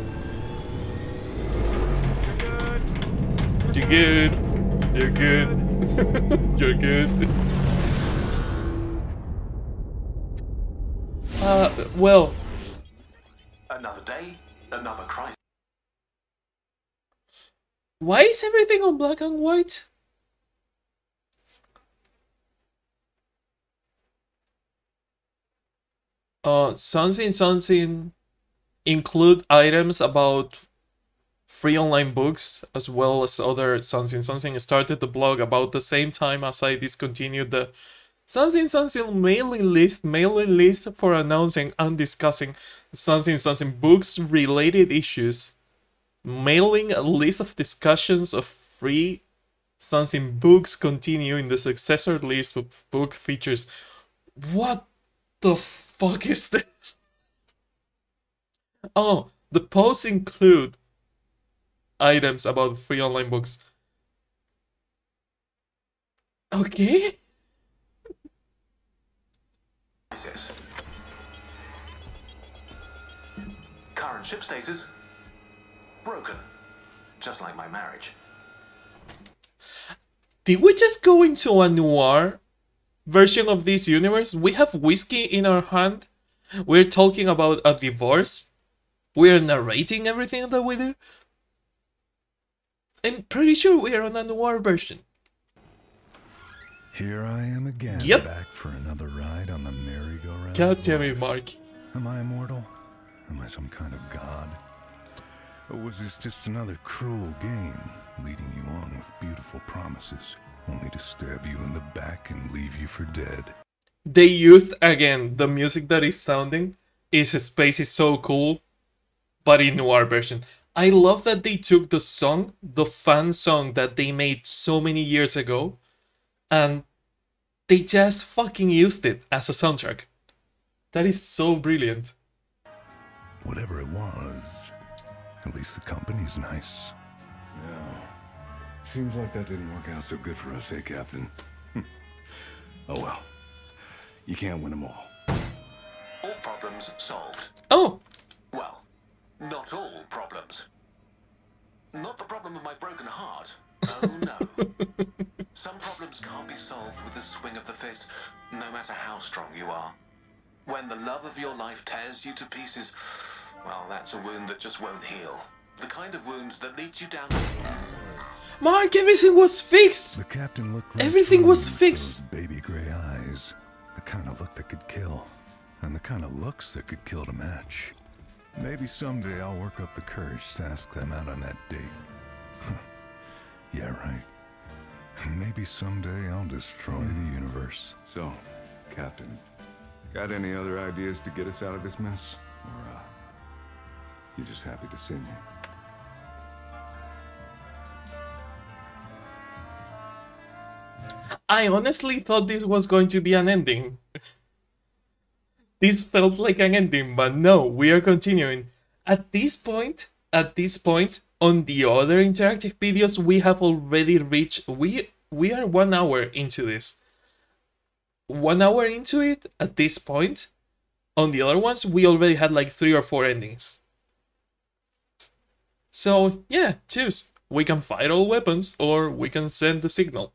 You're good. You're good. You're good. You're good. Uh, well. Another day, another crisis. Why is everything on black and white? Uh, something, something. Include items about free online books as well as other something, something. Started the blog about the same time as I discontinued the something, something mailing list, mailing list for announcing and discussing something, something books related issues. Mailing a list of discussions of free something books continue in the successor list of book features. What the fuck is this? Oh, the posts include items about free online books. Okay. Current ship status. Broken, just like my marriage. Did we just go into a noir version of this universe? We have whiskey in our hand. We're talking about a divorce. We're narrating everything that we do. I'm pretty sure we're on a noir version. Here I am again, yep. Back for another ride on the merry-go-round. God damn it, Mark. Am I immortal? Am I some kind of god? Or was this just another cruel game, leading you on with beautiful promises, only to stab you in the back and leave you for dead? They used, again, the music that is sounding is Space is So Cool, but in noir version. I love that they took the song, the fan song that they made so many years ago, and they just fucking used it as a soundtrack. That is so brilliant. Whatever it was, at least the company's nice. Yeah. Seems like that didn't work out so good for us, eh, Captain? Oh well. You can't win them all. All problems solved. Oh! Well, not all problems. Not the problem of my broken heart. Oh no. Some problems can't be solved with the swing of the fist, no matter how strong you are. When the love of your life tears you to pieces, well, that's a wound that just won't heal. The kind of wound that leads you down. Mark, everything was fixed! The captain looked right everything was fixed! Baby gray eyes. The kind of look that could kill. And the kind of looks that could kill to match. Maybe someday I'll work up the courage to ask them out on that date. Yeah, right. Maybe someday I'll destroy the universe. So, Captain, got any other ideas to get us out of this mess? Or, uh... you're just happy to see me. I honestly thought this was going to be an ending. This felt like an ending, but no, we are continuing. At this point, at this point, on the other interactive videos, we have already reached... We, we are one hour into this. One hour into it, at this point, on the other ones, we already had like three or four endings. So yeah, choose. We can fire all weapons, or we can send the signal.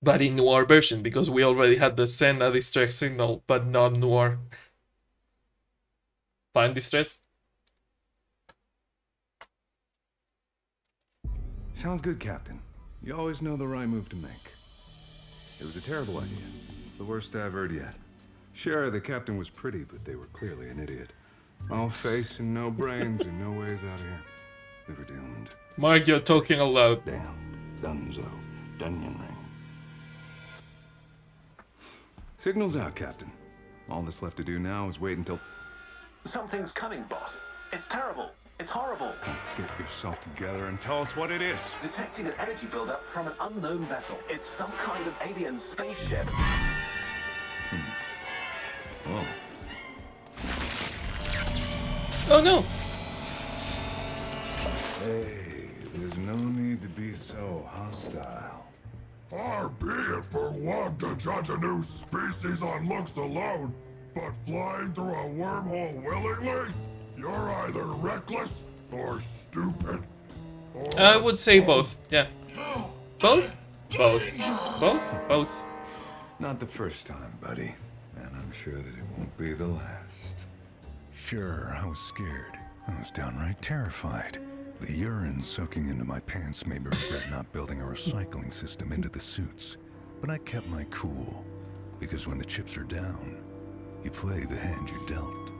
But in Noir version, because we already had the send a distress signal, but not Noir. Find distress. Sounds good, Captain. You always know the right move to make. It was a terrible idea. The worst I've heard yet. Sure, the captain was pretty, but they were clearly an idiot. All face and no brains and no ways out of here. We were doomed. Mark, you're talking aloud. Damn. Dunzo. Dunyan ring. Signal's out, Captain. All that's left to do now is wait until... Something's coming, boss. It's terrible. It's horrible. Get yourself together and tell us what it is. Detecting an energy buildup from an unknown vessel. It's some kind of alien spaceship. Hmm. Oh. Oh, no. Hey, there's no need to be so hostile. Far be it for one to judge a new species on looks alone, but flying through a wormhole willingly? You're either reckless or stupid. Or I would say both, yeah. Both? Both. Both? Both. Not the first time, buddy. And I'm sure that it won't be the last. Sure, I was scared. I was downright terrified. The urine soaking into my pants made me regret not building a recycling system into the suits. But I kept my cool, because when the chips are down, you play the hand you're dealt.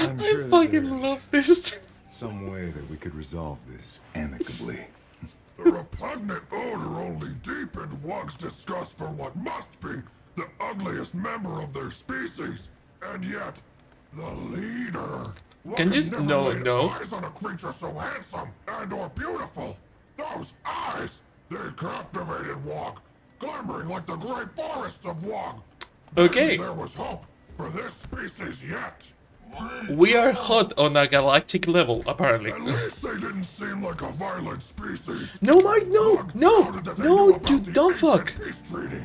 I'm sure I fucking love this. Some way that we could resolve this amicably. The repugnant odor only deepened Wug's disgust for what must be the ugliest member of their species, and yet the leader. Can just no no. Eyes on a creature so handsome and or beautiful. Those eyes, they captivated Wog, glimmering like the great forests of Wog. Okay. Maybe there was hope for this species yet. We are hot on a galactic level, apparently. At least they didn't seem like a violent species. No, Mark, no, no, no, dude, don't fuck. Peace treaty.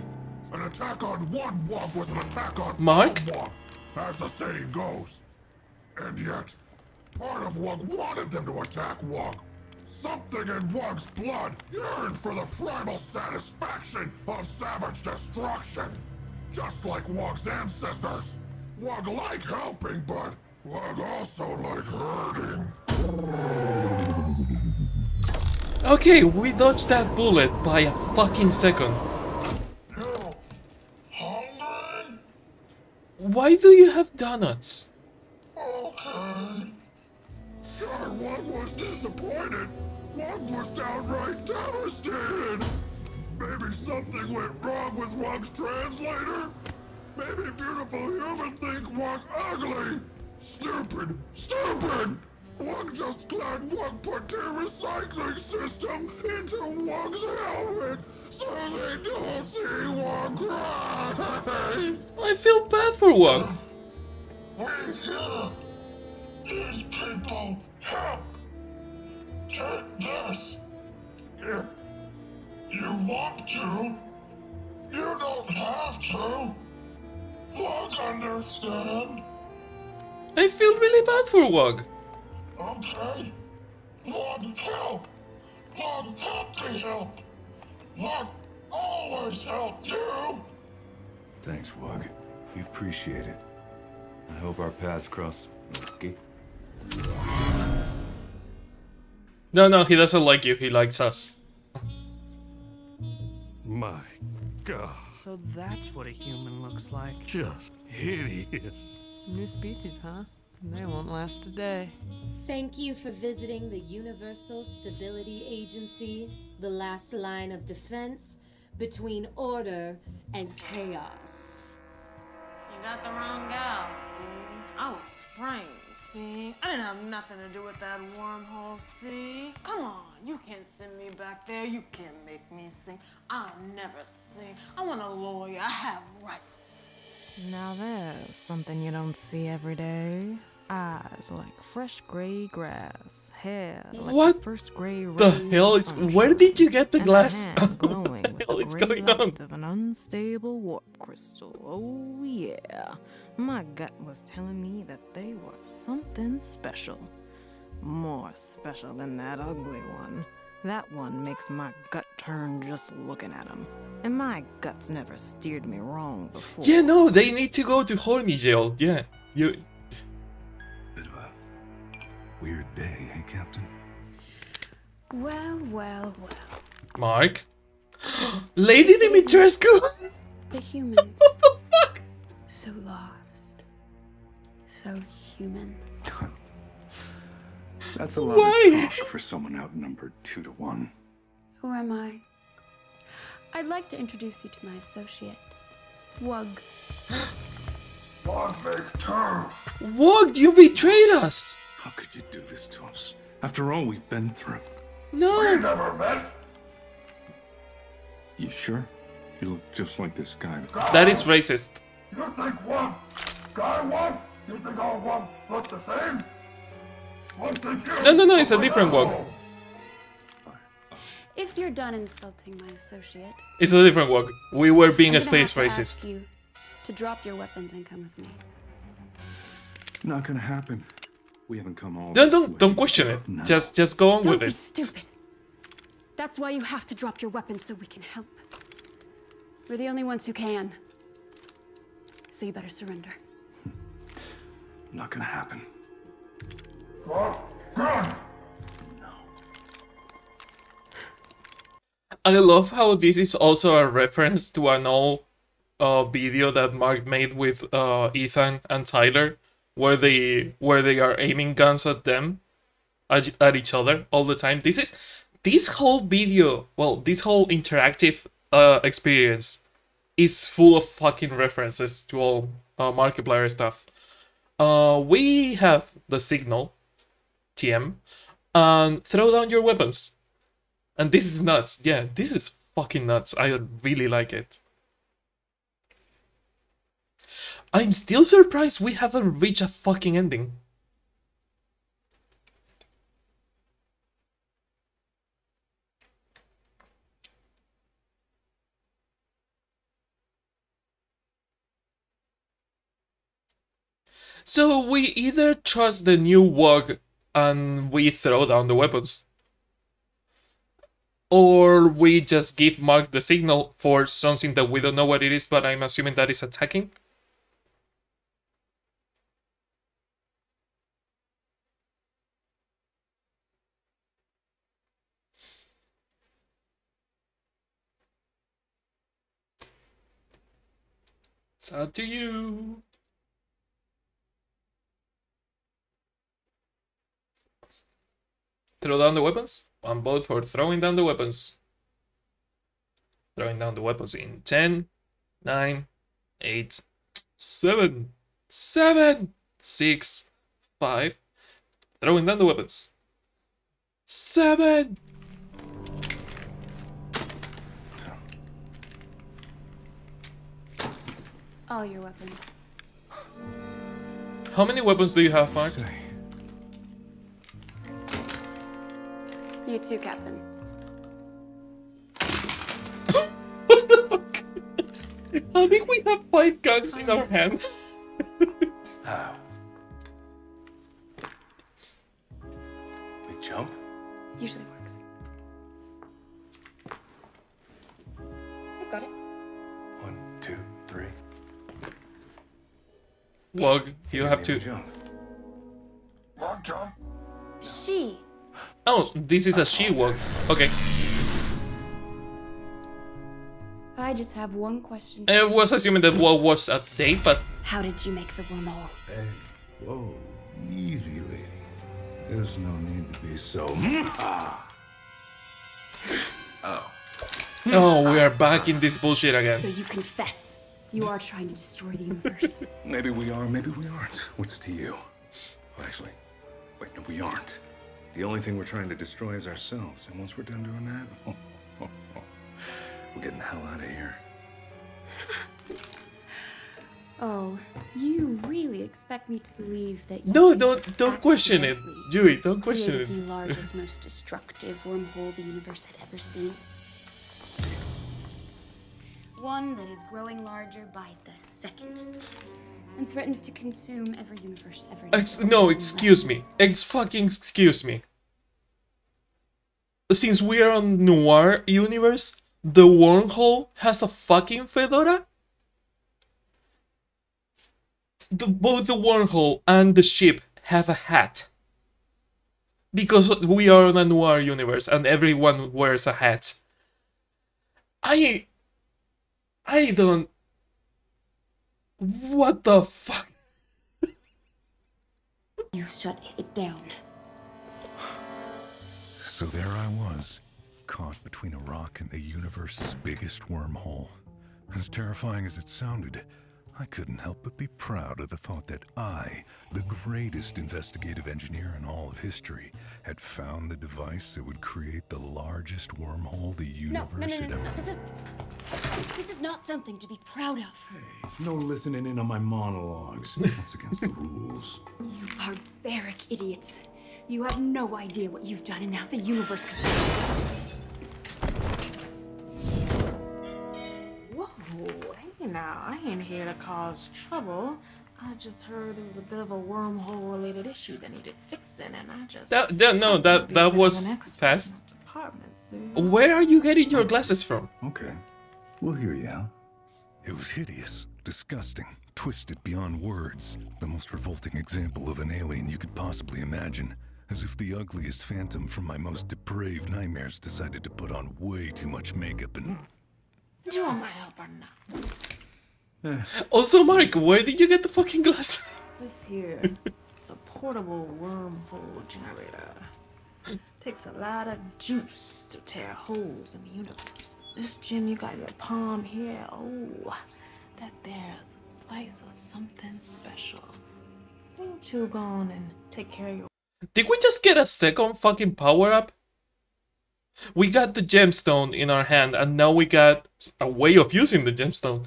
An attack on one Wog was an attack on Mark. Wog, as the saying goes. And yet, part of Wug wanted them to attack Wug. Something in Wug's blood yearned for the primal satisfaction of savage destruction. Just like Wug's ancestors. Wug like helping, but Wug also like hurting. Okay, we dodged that bullet by a fucking second. You hungry? Why do you have donuts? Okay. Sure, Wug was disappointed. Wug was downright devastated. Maybe something went wrong with Wug's translator. Maybe beautiful human think Wug ugly. Stupid, stupid. Wug just glad Wug put their recycling system into Wug's helmet so they don't see Wug cry. I feel bad for Wug. We're here. These people help. Take this. If you want to, you don't have to. Wug understand. I feel really bad for Wug. Okay. Wug help. Wug have to help. Wug always help you. Thanks, Wug. We appreciate it. I hope our paths cross. Okay. No, no, he doesn't like you. He likes us. My God. So that's what a human looks like. Just hideous. New species, huh? They won't last a day. Thank you for visiting the Universal Stability Agency, the last line of defense between order and chaos. Got the wrong gal, see? I was framed, see? I didn't have nothing to do with that wormhole, see? Come on, you can't send me back there. You can't make me sing. I'll never sing. I want a lawyer. I have rights. Now there's something you don't see every day. Eyes like fresh gray grass, hair like what the first gray the hell is function. Where did you get the glass? What the hell is going on? Of an unstable warp crystal. Oh yeah, my gut was telling me that they were something special, more special than that ugly one. That one makes my gut turn just looking at him, and my guts never steered me wrong before. Yeah, no, they need to go to horny jail. Yeah, you. Weird day, eh, Captain? Well, well, well. Mark? Lady Dimitrescu? The humans. What the fuck? So lost. So human. That's a lot Why? of talk for someone outnumbered two to one. Who am I? I'd like to introduce you to my associate, Wug. Wug, you betrayed us! How could you do this to us? After all we've been through. No! We never met. You sure? You look just like this guy. That is racist. You think one guy one? You think all one look the same? One think you? No, no, no, it's a different Wug. If you're done insulting my associate... It's a different Wug. We were being I'm a space have to racist. Ask you to drop your weapons and come with me. Not gonna happen. We haven't come all don't don't, don't question it. No. Just just go on don't with it. Don't be stupid. That's why you have to drop your weapons so we can help. We're the only ones who can. So you better surrender. Not gonna happen. No. I love how this is also a reference to an old uh, video that Mark made with uh, Ethan and Tyler. Where they where they are aiming guns at them, at, at each other all the time. This is this whole video. Well, this whole interactive uh, experience is full of fucking references to all uh, Markiplier stuff. Uh, we have the signal, T M, and throw down your weapons. And this is nuts. Yeah, this is fucking nuts. I really like it. I'm still surprised we haven't reached a fucking ending. So we either trust the new Wug and we throw down the weapons, or we just give Mark the signal for something that we don't know what it is, but I'm assuming that is attacking. It's up to you. Throw down the weapons. One vote for throwing down the weapons. Throwing down the weapons in ten, nine, eight, seven, seven, six, five. Throwing down the weapons. seven. All your weapons. How many weapons do you have, Mark? You too, Captain. What the fuck? I think we have five guns in our hand. How? We jump? Usually works. I've got it. One, two, three. Wug, you, you have to jump. Wug jump. She. Oh, this is a she Wug. Okay. I just have one question. I was assuming that Wug was a date, but how did you make the wormhole? Hey, whoa, easy lady. There's no need to be so. Oh. Oh, we are back in this bullshit again. So you confess. You are trying to destroy the universe. Maybe we are, maybe we aren't. What's to you? Well, actually, wait, no, we aren't. The only thing we're trying to destroy is ourselves. And once we're done doing that, oh, oh, oh, we're getting the hell out of here. Oh, you really expect me to believe that you No, don't don't question it. Yui, don't question it. The largest, most destructive wormhole the universe had ever seen. One that is growing larger by the second. And threatens to consume every universe ever. Ex no, excuse me. Ex fucking excuse me. Since we are on Noir universe, the wormhole has a fucking fedora? The, both the wormhole and the ship have a hat. Because we are on a Noir universe and everyone wears a hat. I... I don't... What the fuck? You shut it down. So there I was, caught between a rock and the universe's biggest wormhole. As terrifying as it sounded, I couldn't help but be proud of the thought that I, the greatest investigative engineer in all of history, had found the device that would create the largest wormhole the universe no, no, no, no, had ever... No, this is... This is not something to be proud of. Hey, no listening in on my monologues. That's against the rules. You barbaric idiots. You have no idea what you've done, and now the universe could... Now, I ain't here to cause trouble. I just heard there was a bit of a wormhole-related issue that needed fixing, and I just... That, that, no, that, that was fast. So... Where are you getting your glasses from? Okay, we'll hear you out. It was hideous, disgusting, twisted beyond words. The most revolting example of an alien you could possibly imagine. As if the ugliest phantom from my most depraved nightmares decided to put on way too much makeup and... Do you want my help or not? Also, Mark, where did you get the fucking glasses? This here is a portable wormhole generator. It takes a lot of juice to tear holes in the universe. This gem you got in your palm here, oh, that there's a slice of something special. Ain't you gone and take care of your... Did we just get a second fucking power-up? We got the gemstone in our hand, and now we got a way of using the gemstone.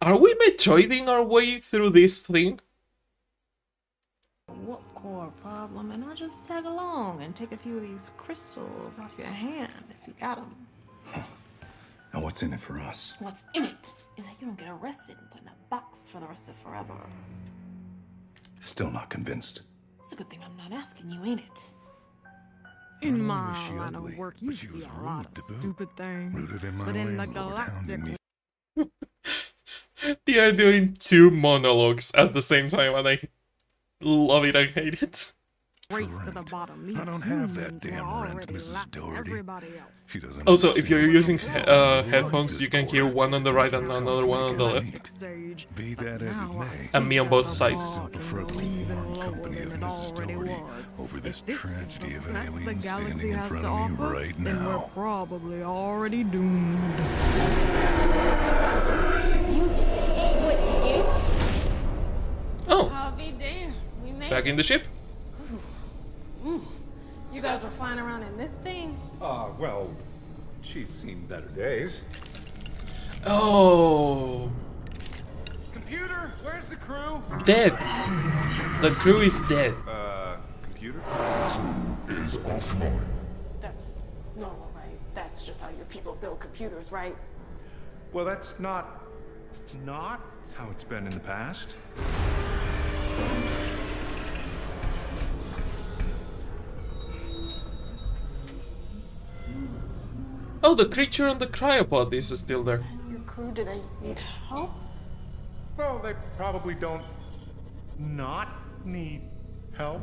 Are we Metroiding our way through this thing? What core problem, and I'll just tag along and take a few of these crystals off your hand if you got them. Huh. Now what's in it for us? What's in it is that you don't get arrested and put in a box for the rest of forever. Still not convinced. It's a good thing I'm not asking you, ain't it? In my line of work, you see a lot of stupid things, but in the galactic... They are doing two monologues at the same time, and I love it, I hate it. Race to the bottom. These I don't have that damn rent, Missus Doherty. She doesn't also, if you're using he uh, headphones, you can hear one on the right and another one on the left. Be that as it may, and me on both sides. Over this tragedy of an alien standing in front of me right now. We're probably already doomed. Oh. Back in the ship. You guys were flying around in this thing? Ah, uh, well, she's seen better days. Oh. Computer, where's the crew? Dead. The crew is dead. Uh, computer? Crew is offline. That's normal, right? That's just how your people build computers, right? Well, that's not... not how it's been in the past. Oh, the creature on the cryopod is still there. Your crew, do they need help? Well, they probably don't not need help.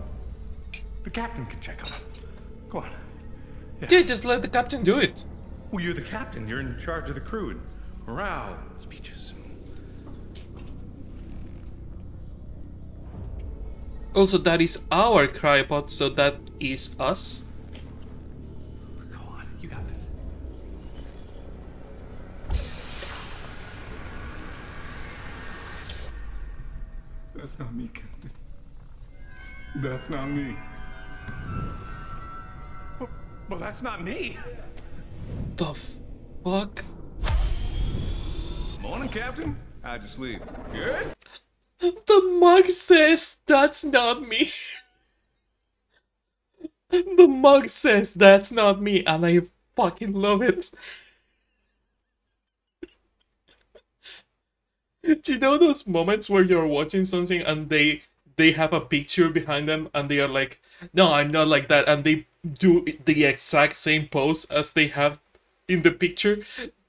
The captain can check on it. Go on. Yeah. yeah, just let the captain do it. Well, you're the captain. You're in charge of the crew and morale and speeches. Also, that is our cryopod, so that is us. That's not me, Captain. That's not me. Well, well that's not me. The fuck? Morning, Captain. How'd you sleep? Good? The mug says that's not me. The mug says that's not me, and I fucking love it. Do you know those moments where you're watching something and they they have a picture behind them and they are like, no, I'm not like that, and they do the exact same pose as they have in the picture?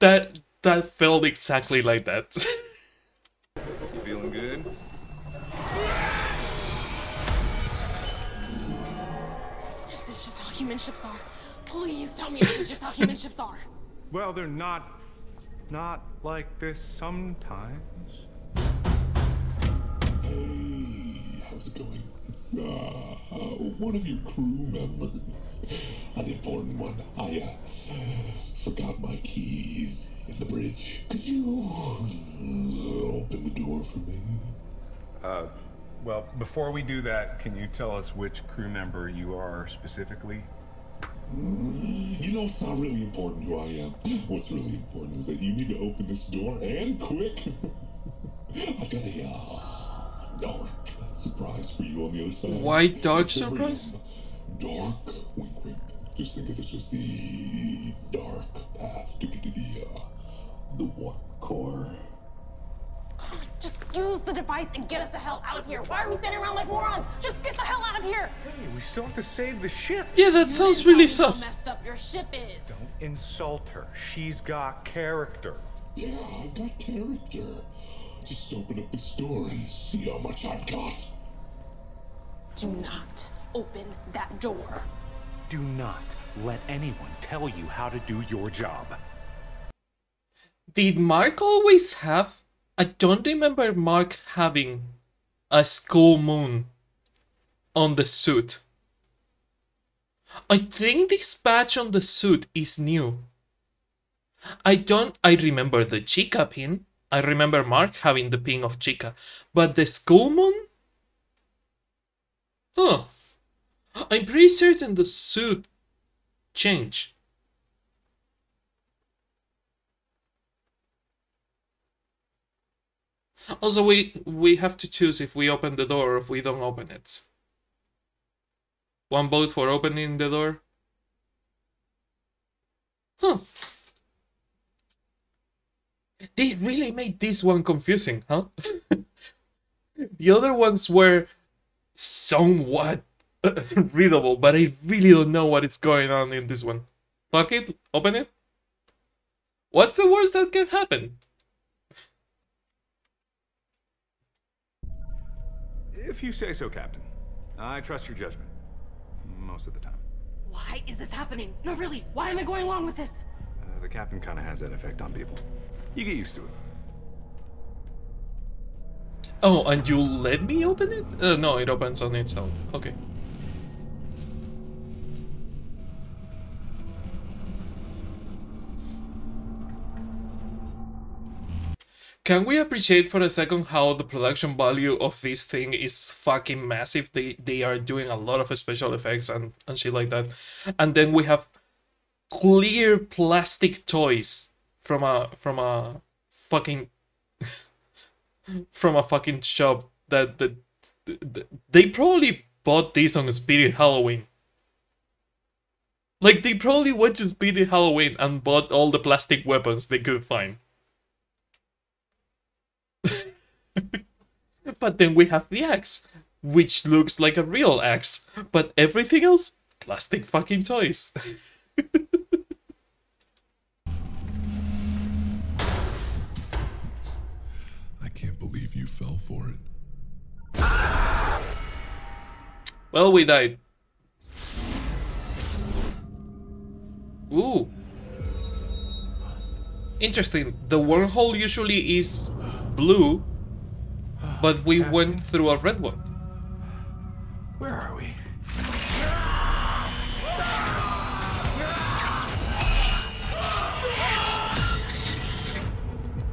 That that felt exactly like that. Feeling good? This is just how human ships are. Please tell me this is just how human ships are. Well, they're not. Not like this sometimes. Hey, how's it going? It's, uh, uh one of your crew members. An important one. I, uh, forgot my keys in the bridge. Could you open the door for me? Uh, well, before we do that, can you tell us which crew member you are specifically? You know, it's not really important who I am. What's really important is that you need to open this door, and quick! I've got a, uh, dark surprise for you on the other side. Why dark surprise? Dark, wink wink. Just think of this as the dark path to get to the, uh, the what core. God, just use the device and get us the hell out of here. Why are we standing around like morons? Just get the hell out of here. Hey, we still have to save the ship. Yeah, that you sounds really sus. How messed up your ship is. Don't insult her. She's got character. Yeah, I've got character. Just open up this door and see how much I've got. Do not open that door. Do not let anyone tell you how to do your job. Did Mark always have... I don't remember Mark having a skull moon on the suit. I think this patch on the suit is new. I don't... I remember the Chica pin. I remember Mark having the pin of Chica. But the skull moon? Huh. I'm pretty certain the suit changed. Also, we, we have to choose if we open the door or if we don't open it. One vote for opening the door. Huh. They really made this one confusing, huh? The other ones were somewhat readable, but I really don't know what is going on in this one. Fuck it, open it. What's the worst that can happen? If you say so, Captain. I trust your judgment. Most of the time. Why is this happening? No, really, why am I going along with this? Uh, the Captain kind of has that effect on people. You get used to it. Oh, and you let me open it? Uh, no, it opens on its own. Okay. Can we appreciate for a second how the production value of this thing is fucking massive? They they are doing a lot of special effects and, and shit like that. And then we have clear plastic toys from a from a fucking from a fucking shop that, that, that they probably bought this on Spirit Halloween. Like, they probably went to Spirit Halloween and bought all the plastic weapons they could find. But then we have the axe, which looks like a real axe, but everything else, plastic fucking toys. I can't believe you fell for it. Ah! Well, we died. Ooh. Interesting. The wormhole usually is blue, but we Captain? went through a red one. Where are we?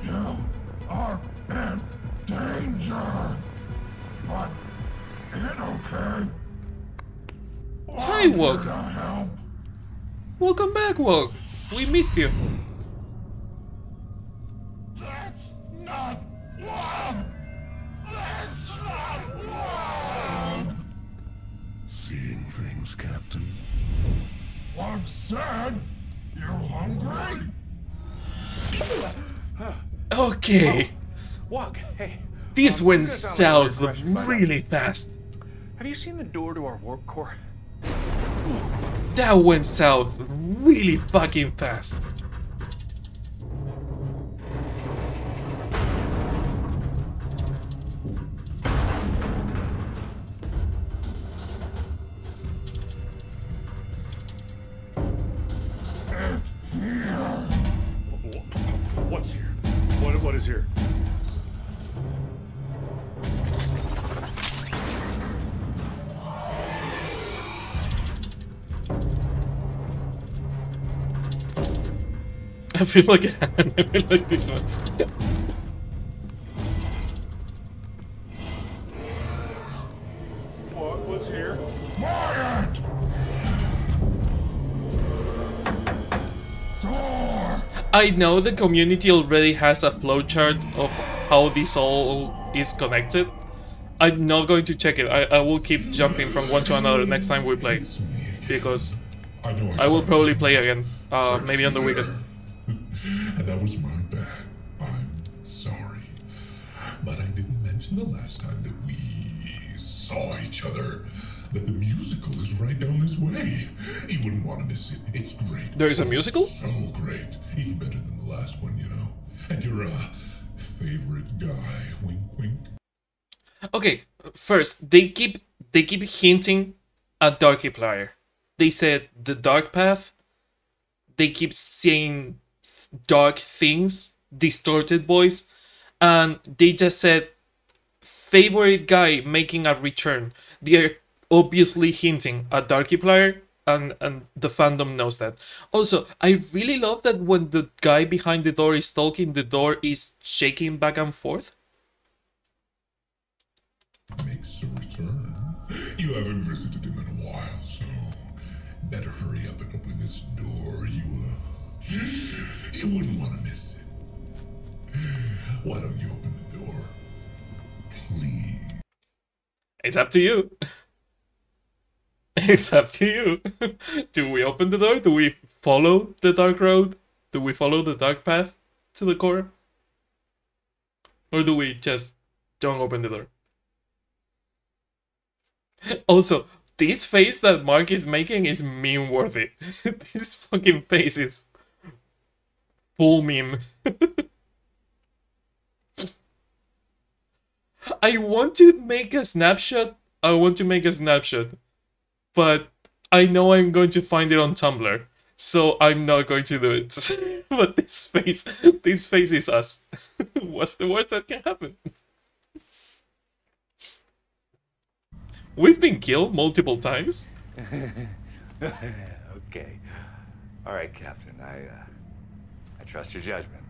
You are in danger, but it okay. Hi, Wog. Welcome back, Wog. We missed you. That's not said, you hungry? Okay. Walk. Hey. These um, went south like really fast. Have you seen the door to our warp core? That went south really fucking fast. I feel like I never like these ones. What was here? Quiet! Door! I know the community already has a flowchart of how this all is connected. I'm not going to check it. I, I will keep jumping from one to another next time we play, because I will probably play again, uh, maybe on the weekend. That was my bad. I'm sorry. But I didn't mention the last time that we saw each other that the musical is right down this way. You wouldn't want to miss it. It's great. There is a musical? So great. Even better than the last one, you know. And your uh, favorite guy, wink wink. Okay, first, they keep they keep hinting at Darkiplier. They said the dark path. They keep saying dark things, distorted voice, and they just said favorite guy making a return. They're obviously hinting at Darkiplier, and and the fandom knows that. Also, I really love that when the guy behind the door is talking, the door is shaking back and forth. Makes a return. You haven't visited him in a while, so better hurry up and open this door. You uh You wouldn't want to miss it. Why don't you open the door? Please. It's up to you. It's up to you. Do we open the door? Do we follow the dark road? Do we follow the dark path to the core? Or do we just don't open the door? Also, this face that Mark is making is meme worthy. This fucking face is full meme. I want to make a snapshot. I want to make a snapshot. But I know I'm going to find it on Tumblr. So I'm not going to do it. But this face, this face is us. What's the worst that can happen? We've been killed multiple times. Okay. All right, Captain. I... Uh... trust your judgment.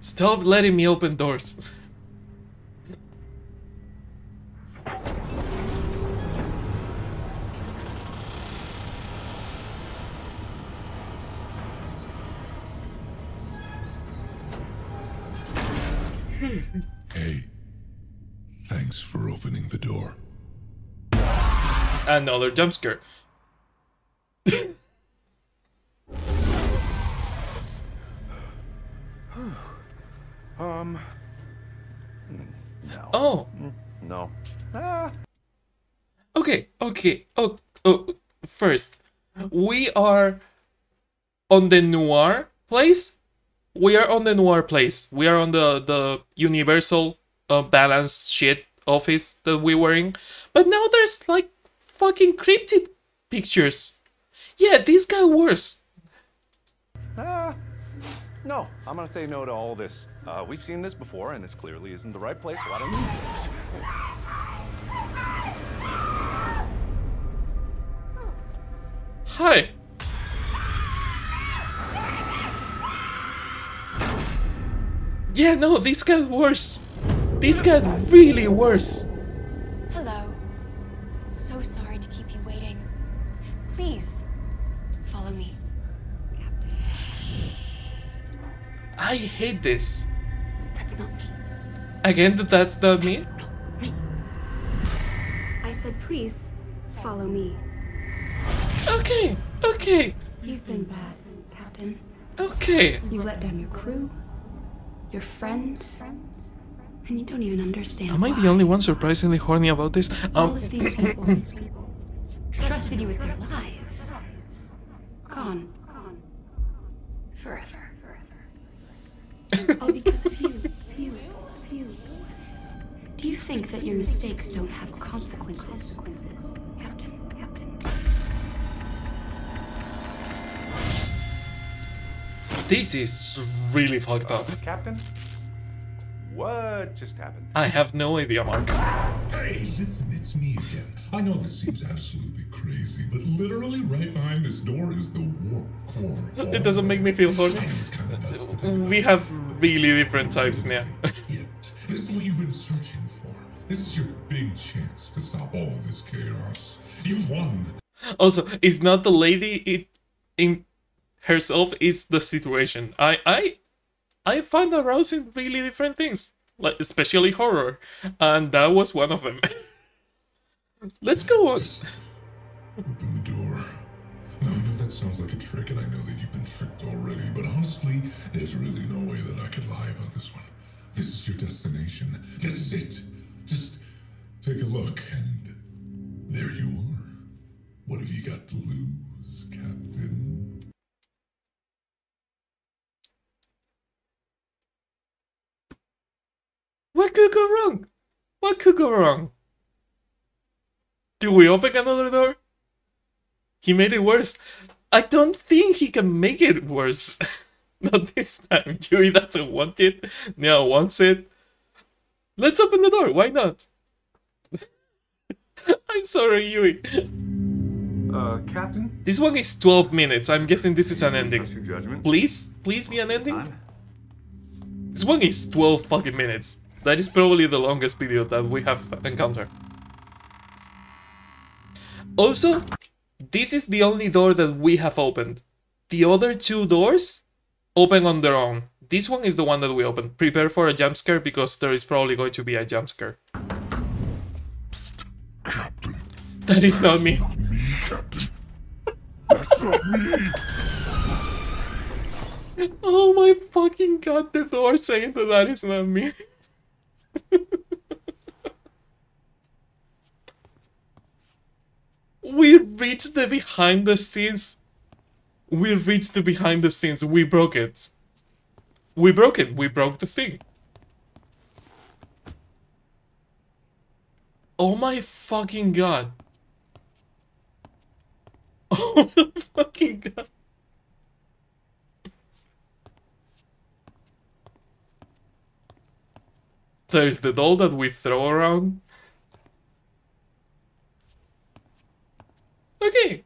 Stop letting me open doors. Hey, thanks for opening the door. Another jump scare. Um. No. Oh. No. Ah. Okay. Okay. Oh. Oh. First, we are on the noir place. We are on the noir place. We are on the the universal uh, balance shit office that we were in. But now there's like fucking cryptid pictures. Yeah, these got worse. Ah. No, I'm gonna say no to all this. Uh, we've seen this before, and this clearly isn't the right place, so I don't need this. Hi. Yeah, no, these got worse. These got really worse. Hello. So sorry to keep you waiting. Please, follow me. I hate this. That's not me. Again, that's not that's me? Not me. I said please. Follow me. Okay, okay. You've been bad, Captain. Okay. You let down your crew, your friends, and you don't even understand. Am I why. the only one surprisingly horny about this? All um. of these people trusted you with their lives. Gone. Forever. All because of you. you. you. Do you think that your mistakes don't have consequences, Captain? Captain. This is really fucked up. Uh, Captain? What just happened? I have no idea, Mark. Hey, listen, it's me again. I know this seems absolutely crazy, but literally right behind this door is the warp core. It doesn't make me feel horny. We have really different types now. This is what you've been searching for. This is your big chance to stop all this chaos. You've won. Also, it's not the lady, it in herself is the situation. I I I find arousing really different things, like especially horror, and that was one of them. Let's go on. Just open the door. Now, I know that sounds like a trick, and I know that you've been tricked already, but honestly, there's really no way that I could lie about this one. This is your destination. This is it. Just take a look, and there you are. What have you got to lose, Captain? What could go wrong? What could go wrong? Do we open another door? He made it worse. I don't think he can make it worse. Not this time. Dewey doesn't want it. Neo wants it. Let's open the door. Why not? I'm sorry, Yui. Uh, Captain? This one is twelve minutes. I'm guessing this is an ending. Please? Please be an ending? This one is twelve fucking minutes. That is probably the longest video that we have encountered. Also, this is the only door that we have opened. The other two doors open on their own. This one is the one that we opened. Prepare for a jump scare because there is probably going to be a jump scare. Psst, Captain. That is not me. Not me, Captain. That's not me. Oh my fucking god, the door saying that that is not me. We reached the behind the scenes. We reached the behind the scenes. We broke it. We broke it. We broke the thing. Oh my fucking god. Oh my fucking god. There's the doll that we throw around. Okay.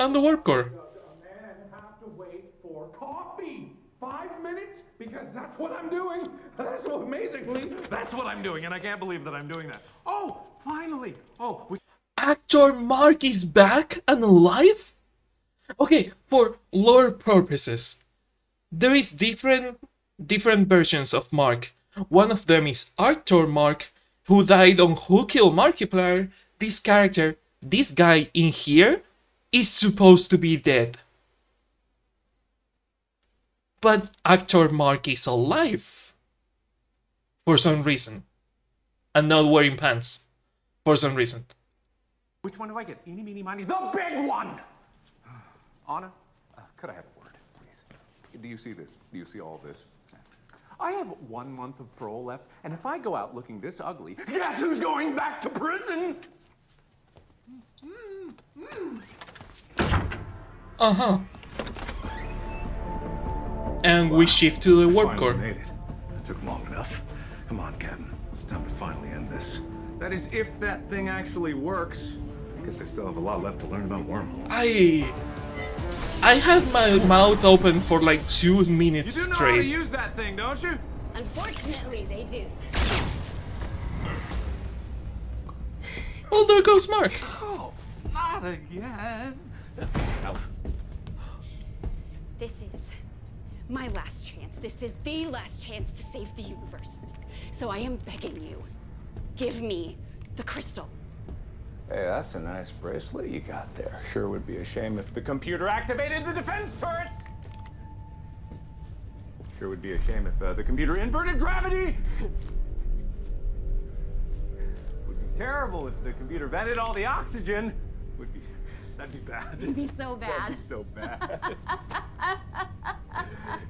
And the warp core. A man have to wait for coffee. Five minutes? Because that's what I'm doing. That's what amazingly. That's what I'm doing, and I can't believe that I'm doing that. Oh, finally. Oh, we Actor Mark is back and alive? Okay, for lore purposes, there is different different versions of Mark. One of them is Actor Mark, who died on Who Killed Markiplier. This character, this guy in here, is supposed to be dead. But Actor Mark is alive. For some reason. And not wearing pants. For some reason. Which one do I get? Eeny, meeny, miny? The big one! Anna, uh, could I have a word, please? Do you see this? Do you see all this? I have one month of parole left, and if I go out looking this ugly, guess who's going back to prison? Mm, mm. Uh-huh. And wow. We shift to the warp core. Made it. That took long enough. Come on, Captain. It's time to finally end this. That is if that thing actually works. I guess I still have a lot left to learn about wormholes. I... I had my mouth open for like two minutes straight. You do know straight. how to use that thing, don't you? Unfortunately, they do. Oh, there goes Mark. Oh, not again. This is my last chance. This is the last chance to save the universe. So I am begging you, give me The crystal. Hey, that's a nice bracelet you got there. Sure would be a shame if the computer activated the defense turrets. Sure would be a shame if uh, the computer inverted gravity. Would be terrible if the computer vented all the oxygen. Would be, that'd be bad. It'd be so bad. That'd be so bad.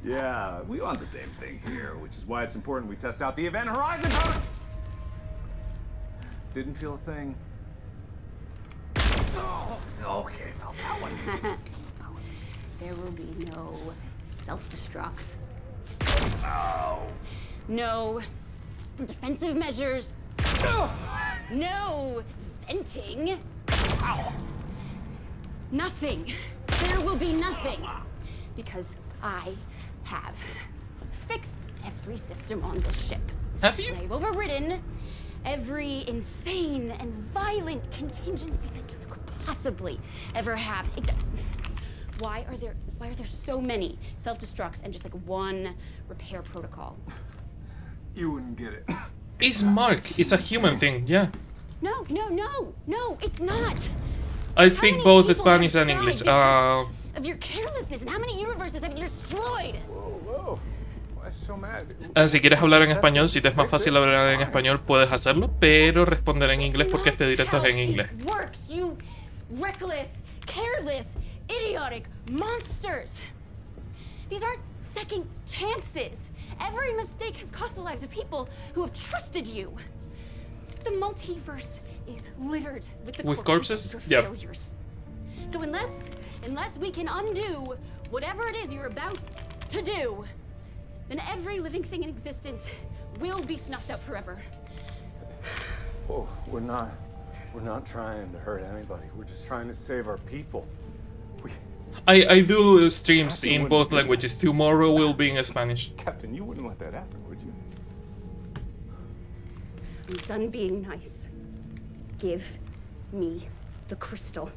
Yeah, we want the same thing here, which is why it's important we test out the Event Horizon Protocol. Didn't feel a thing. Oh, okay, felt that one. Oh, there will be no self-destructs. Oh. No defensive measures. Oh. No venting. Ow. Nothing. There will be nothing. Because I have fixed every system on this ship. Have you? And I've overridden every insane and violent contingency that you could possibly ever have. Why are there why are there so many self-destructs and just like one repair protocol? You wouldn't get it. It's Mark. It's a human thing, yeah. No, no, no, no, it's not. I speak both Spanish and English. Uh, Of your carelessness and how many universes have you destroyed? Whoa, whoa. Why so mad? Uh, si quieres hablar en español, si te es más fácil hablar en español, puedes hacerlo, pero responder en inglés porque este directo es en inglés. Works, you reckless, careless, idiotic monsters. These aren't second chances. Every mistake has cost the lives of people who have trusted you. The multiverse is littered with the with corpses, corpses? Yeah. Failures. So unless, unless we can undo whatever it is you're about to do, then every living thing in existence will be snuffed out forever. Oh, we're not, we're not trying to hurt anybody. We're just trying to save our people. We... I, I do streams Captain in both languages. Tomorrow will be in Spanish. Captain, you wouldn't let that happen, would you? I'm done being nice. Give me the crystal.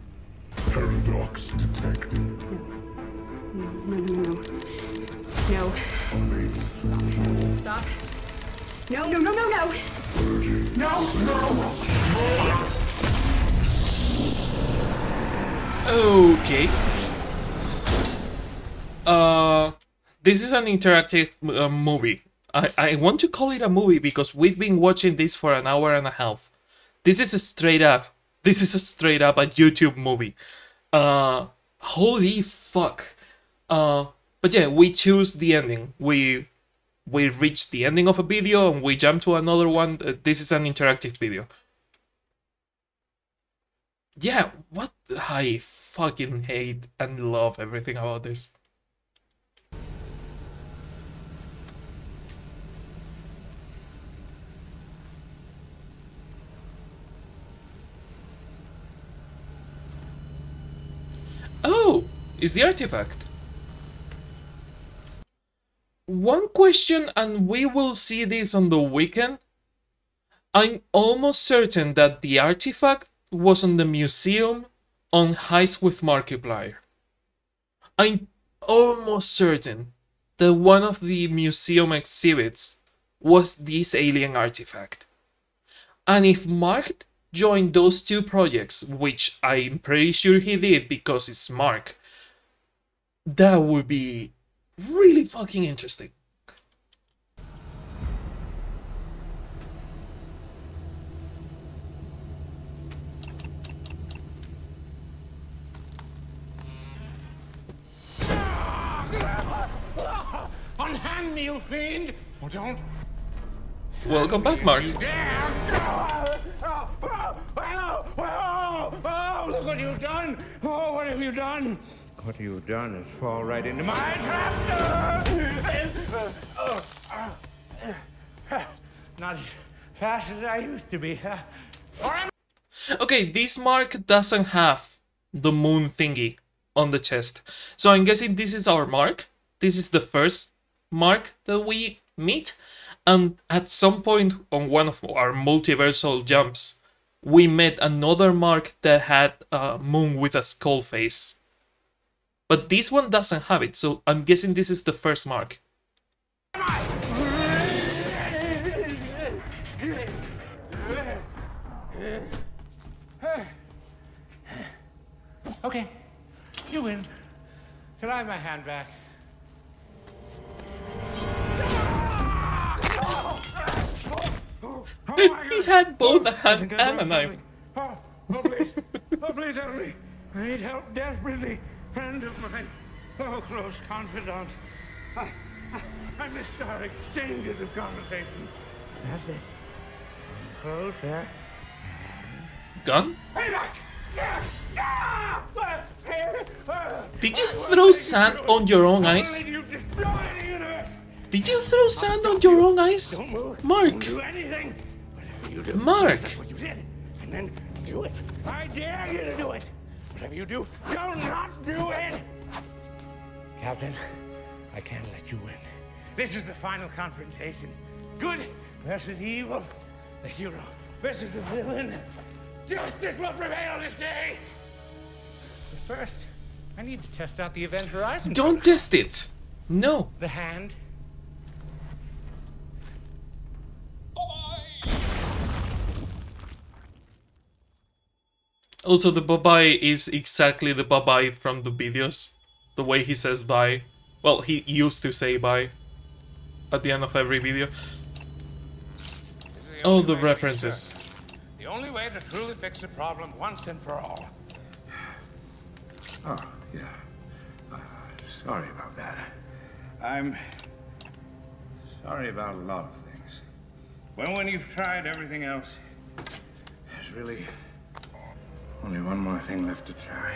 Paradox detected. No, no, no, no, no. No. Stop. No, no, no, no, no. No, no. Okay. Uh, this is an interactive uh, movie. I, I want to call it a movie because we've been watching this for an hour and a half. This is a straight up. This is a straight up a YouTube movie. Uh, holy fuck. Uh, but yeah, we choose the ending. We we reach the ending of a video and we jump to another one. Uh, this is an interactive video. Yeah, what? I fucking hate and love everything about this. Oh, it's the artifact. One question, and we will see this on the weekend. I'm almost certain that the artifact was on the museum on Heist with Markiplier. I'm almost certain that one of the museum exhibits was this alien artifact. And if marked, join those two projects, which I'm pretty sure he did because it's Mark, that would be really fucking interesting. Unhand me, you fiend! Or don't. Welcome back, Mark. Oh, look what you've done! Oh, what have you done? What you've done is fall right into my trap! Not as fast as I used to be. Okay, this Mark doesn't have the moon thingy on the chest. So I'm guessing this is our Mark. This is the first Mark that we meet. And at some point on one of our multiversal jumps, we met another Mark that had a moon with a skull face. But this one doesn't have it, so I'm guessing this is the first Mark. Okay, you win. Can I have my hand back? He had both a hand and a knife. Oh, oh, please, oh, please help me. I need help desperately. Friend of mine, oh, close confidant. I, I, I missed our exchanges of conversation. That's it. Closer. Gun? Did you throw sand on your own eyes? Did you throw sand on your own eyes? Mark! Mark! And then do it. I dare you to do it. Whatever you do, do not do it! Captain, I can't let you win. This is the final confrontation. Good versus evil. The hero versus the villain. Justice will prevail this day! But first, I need to test out the Event Horizon. Don't test it! No! The hand. Also, the bye-bye is exactly the bye-bye from the videos. The way he says bye. Well, he used to say bye at the end of every video. All the references. The only way to truly fix the problem once and for all. Oh, yeah. Uh, sorry about that. I'm sorry about a lot of things. Well, when you've tried everything else, there's really... only one more thing left to try.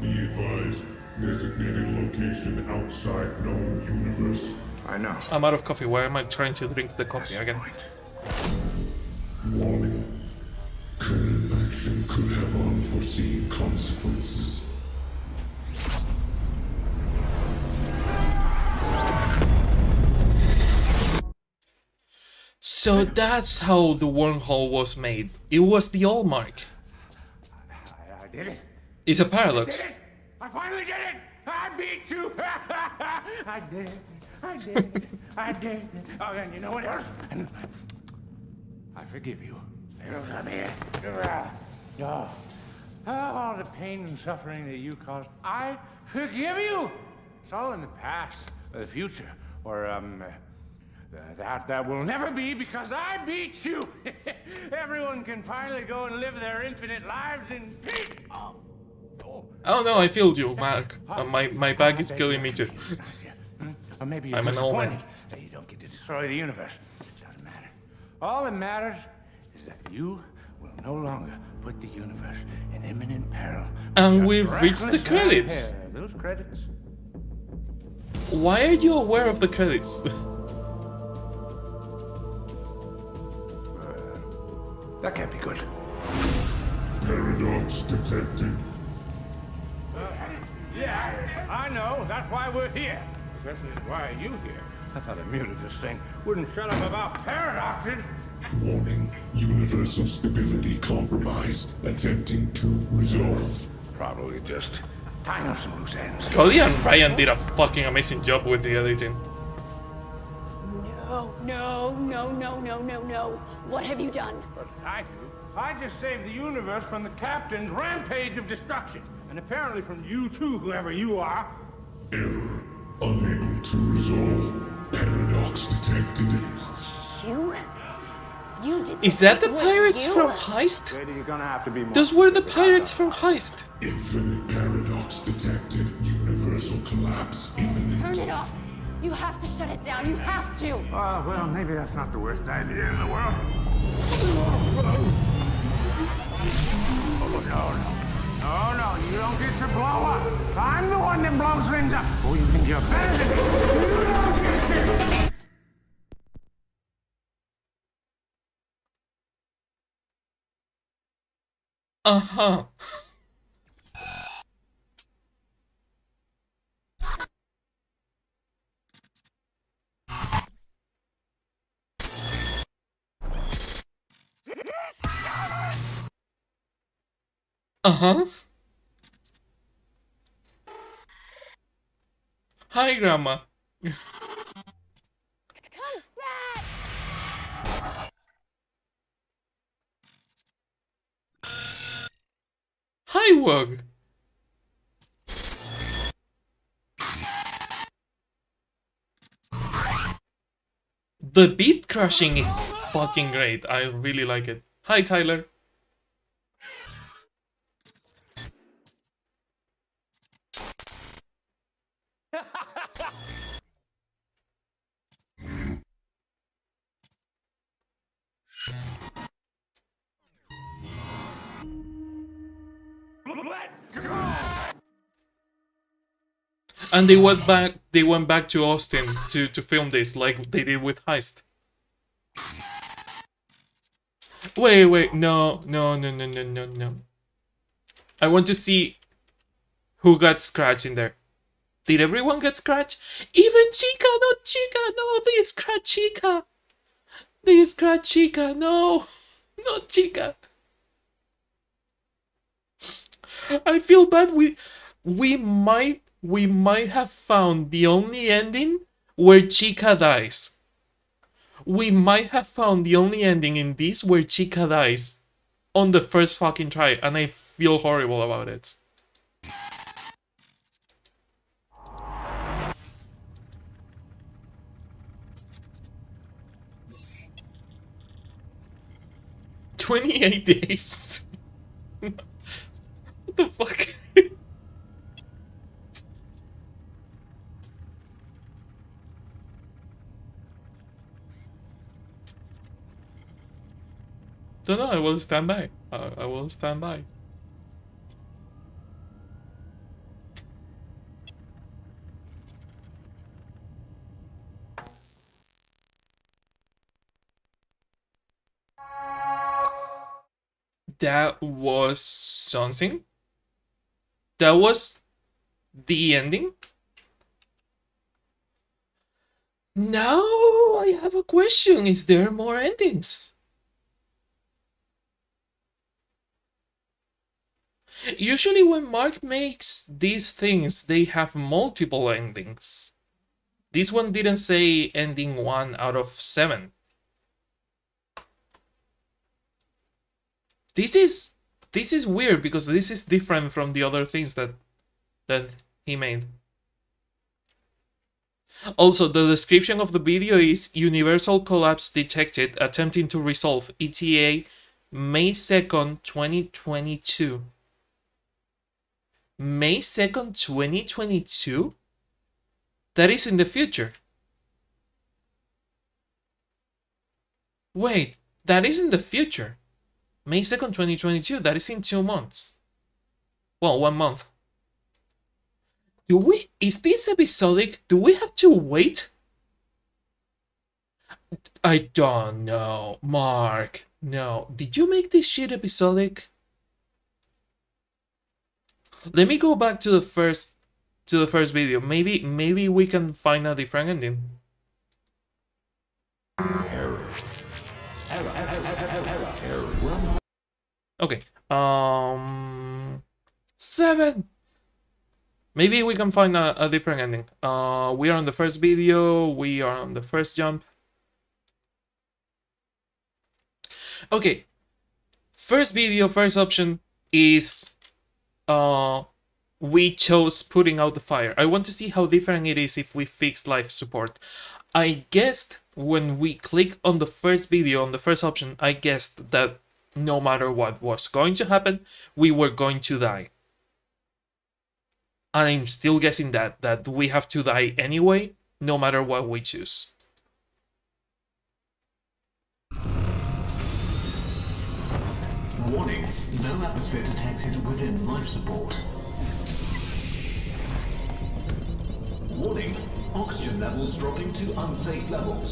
Be advised, designated location outside known universe. I know. I'm out of coffee. Why am I trying to drink the coffee That's again? The Warning. Current action could have unforeseen consequences. So that's how the wormhole was made. It was the Allmark. I, I did it. It's a paradox. I, did it. I finally did it. I beat you. I did. I did. I did. Oh, and you know what else? I forgive you. Come here. Oh, all the pain and suffering that you caused, I forgive you. It's all in the past, or the future, or um. Uh, that that will never be because I beat you. Everyone can finally go and live their infinite lives in peace. Oh, oh. oh no, I failed you, Mark. Uh, my my bag is killing me too. Or maybe you're I'm an old man. That you don't get to destroy the universe. It doesn't matter. All that matters is that you will no longer put the universe in imminent peril. And we've reached the credits. Hair. Those credits. Why are you aware of the credits? That can't be good. Paradox detected. Uh, yeah, I know. That's why we're here. Especially why are you here? I thought I muted this thing. Wouldn't shut up about paradoxes. Warning. Universal stability compromised. Attempting to resolve. Probably just tying up some loose ends. Cody and Ryan did a fucking amazing job with the editing. No, no, no, no, no, no, no. What have you done? What did I do? I just saved the universe from the captain's rampage of destruction. And apparently from you too, whoever you are. Error. Unable to resolve. Paradox detected. You? You did Is that the pirates you? from Heist? You're gonna have to be more Those were the pirates from Heist. Infinite paradox detected. Universal collapse imminent. Turn it off. You have to shut it down. You have to. Ah, uh, well, maybe that's not the worst idea in the world. Oh no, no, no, no! You don't get to blow up. I'm the one that blows things up. Oh, you think you're better than me? You don't get to. Uh huh. Uh-huh. Hi, Grandma. Come back. Rework. The beat crushing is fucking great. I really like it. Hi, Tyler. And they went back. They went back to Austin to to film this, like they did with Heist. Wait, wait, no, no, no, no, no, no, no. I want to see who got scratched in there. Did everyone get scratched? Even Chica, not Chica, no, they scratched Chica. They scratched Chica, no, not Chica. I feel bad. We, we might. We might have found the only ending where Chica dies. We might have found the only ending in this where Chica dies on the first fucking try, and I feel horrible about it. twenty-eight days. What the fuck? No, no, I will stand by. Uh, I will stand by. That was something. That was the ending. Now I have a question. Is there more endings? Usually when Mark makes these things, they have multiple endings. This one didn't say ending one out of seven. This is this is weird because this is different from the other things that that he made. Also, the description of the video is Universal Collapse detected, attempting to resolve, E T A May second twenty twenty-two. May second twenty twenty-two? That is in the future. Wait, that is in the future. May second twenty twenty-two, that is in two months. Well, one month. Do we... Is this episodic? Do we have to wait? I don't know. Mark, no. Did you make this shit episodic? Let me go back to the first to the first video. Maybe maybe we can find a different ending. Okay. Um seven. Maybe we can find a, a different ending. Uh we are on the first video, we are on the first jump. Okay. First video, first option is Uh, we chose putting out the fire. I want to see how different it is if we fix life support. I guessed when we click on the first video, on the first option, I guessed that no matter what was going to happen, we were going to die. I'm still guessing that, that we have to die anyway, no matter what we choose. Warning, no atmosphere detected within life support. Warning, oxygen levels dropping to unsafe levels.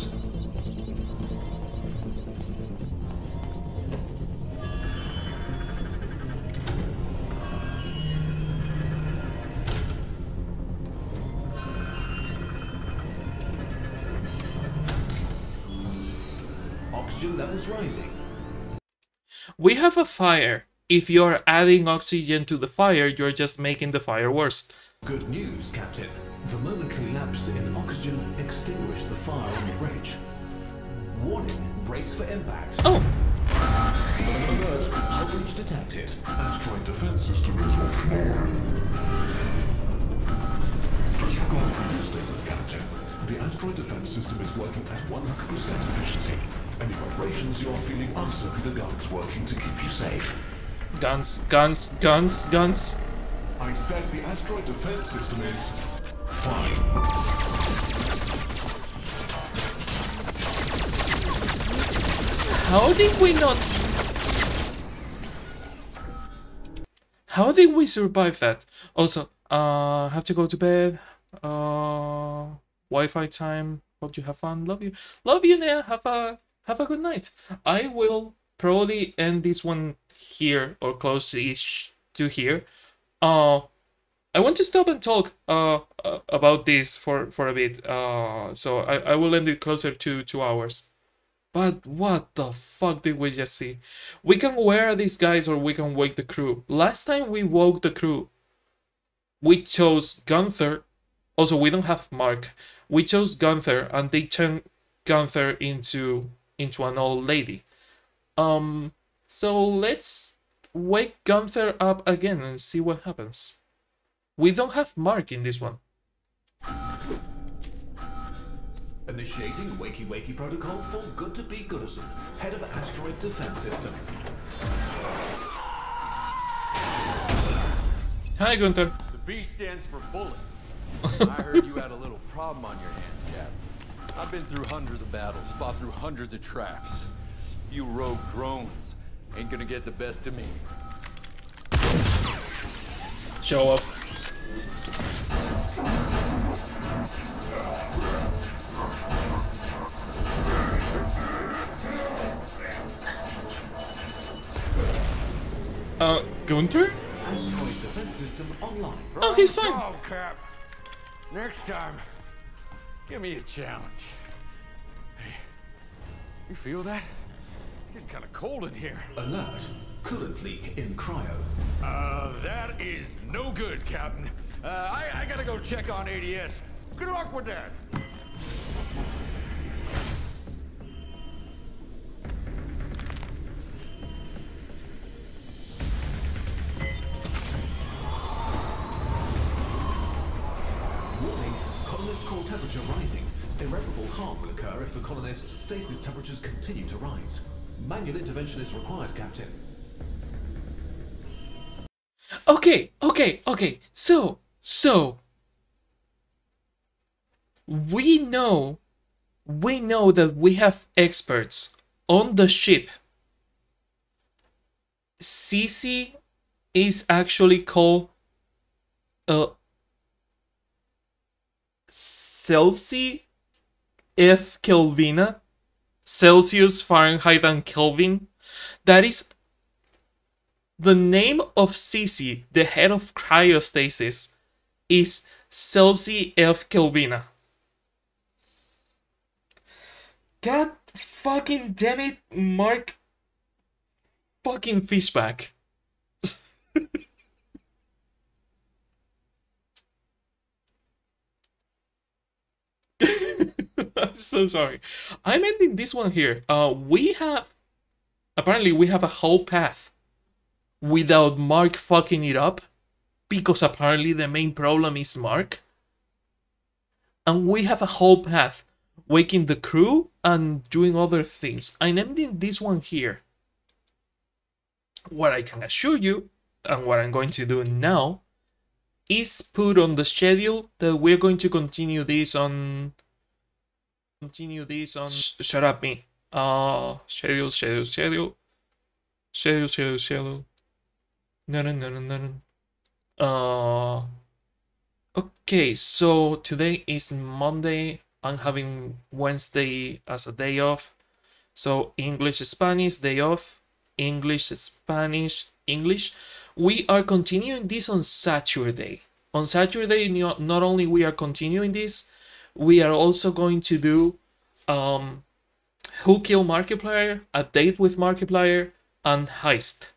Oxygen levels rising. We have a fire. If you're adding oxygen to the fire, you're just making the fire worse. Good news, Captain. The momentary lapse in oxygen extinguished the fire on the bridge. Warning, brace for impact. Oh. Alert! Outrage detected. Asteroid defense system is offline. Disregard previous statement, Captain. The asteroid defense system is working at one hundred percent efficiency. Any vibrations you are feeling answer the guns working to keep you safe. Guns, guns, guns, guns. I said the asteroid defense system is fine. How did we not? How did we survive that? Also, uh, have to go to bed. Uh, Wi-Fi time. Hope you have fun. Love you. Love you, Nea. Have a have a good night. I will probably end this one here or close-ish to here. Uh, I want to stop and talk uh, uh, about this for, for a bit, uh, so I, I will end it closer to two hours. But what the fuck did we just see? We can wear these guys or we can wake the crew. Last time we woke the crew, we chose Gunther. Also, we don't have Mark. We chose Gunther and they turned Gunther into, into an old lady. Um, so let's wake Gunther up again and see what happens. We don't have Mark in this one. Initiating wakey wakey protocol for Good to Be Goodison, head of asteroid defense system. Hi, Gunther. The B stands for bullet. I heard you had a little problem on your hands, Cap. I've been through hundreds of battles, fought through hundreds of traps. You rogue drones ain't gonna get the best of me. Show up. Uh, Gunther? Oh, he's fine. Oh, Cap. Next time, give me a challenge. Hey, you feel that? It's kind of cold in here. Alert. Coolant leak in cryo. Uh, that is no good, Captain. Uh, I, I gotta go check on A D S. Good luck with that. Warning. Colonist core temperature rising. Irreparable harm will occur if the colonist's stasis temperatures continue to rise. Manual intervention is required, Captain. Okay, okay, okay. So, so we know, we know that we have experts on the ship. Cece is actually called uh, Celsius F. Kelvina. Celsius, Fahrenheit, and Kelvin. That is the name of Cece, the head of cryostasis, is Celsius F. Kelvina. God fucking damn it, Mark fucking Fishback. I'm so sorry. I'm ending this one here. Uh, we have... Apparently, we have a whole path without Mark fucking it up, because apparently the main problem is Mark. And we have a whole path waking the crew and doing other things. I'm ending this one here. What I can assure you, and what I'm going to do now, is put on the schedule that we're going to continue this on... Continue this on. Sh shut up, me. Uh, schedule, schedule, schedule. Schedule, schedule, schedule. No, no, no, no, no, no. Uh, okay, so today is Monday. I'm having Wednesday as a day off. So English, Spanish, day off. English, Spanish, English. We are continuing this on Saturday. On Saturday, not only we are continuing this, we are also going to do um, Who Killed Markiplier, A Date with Markiplier, and Heist.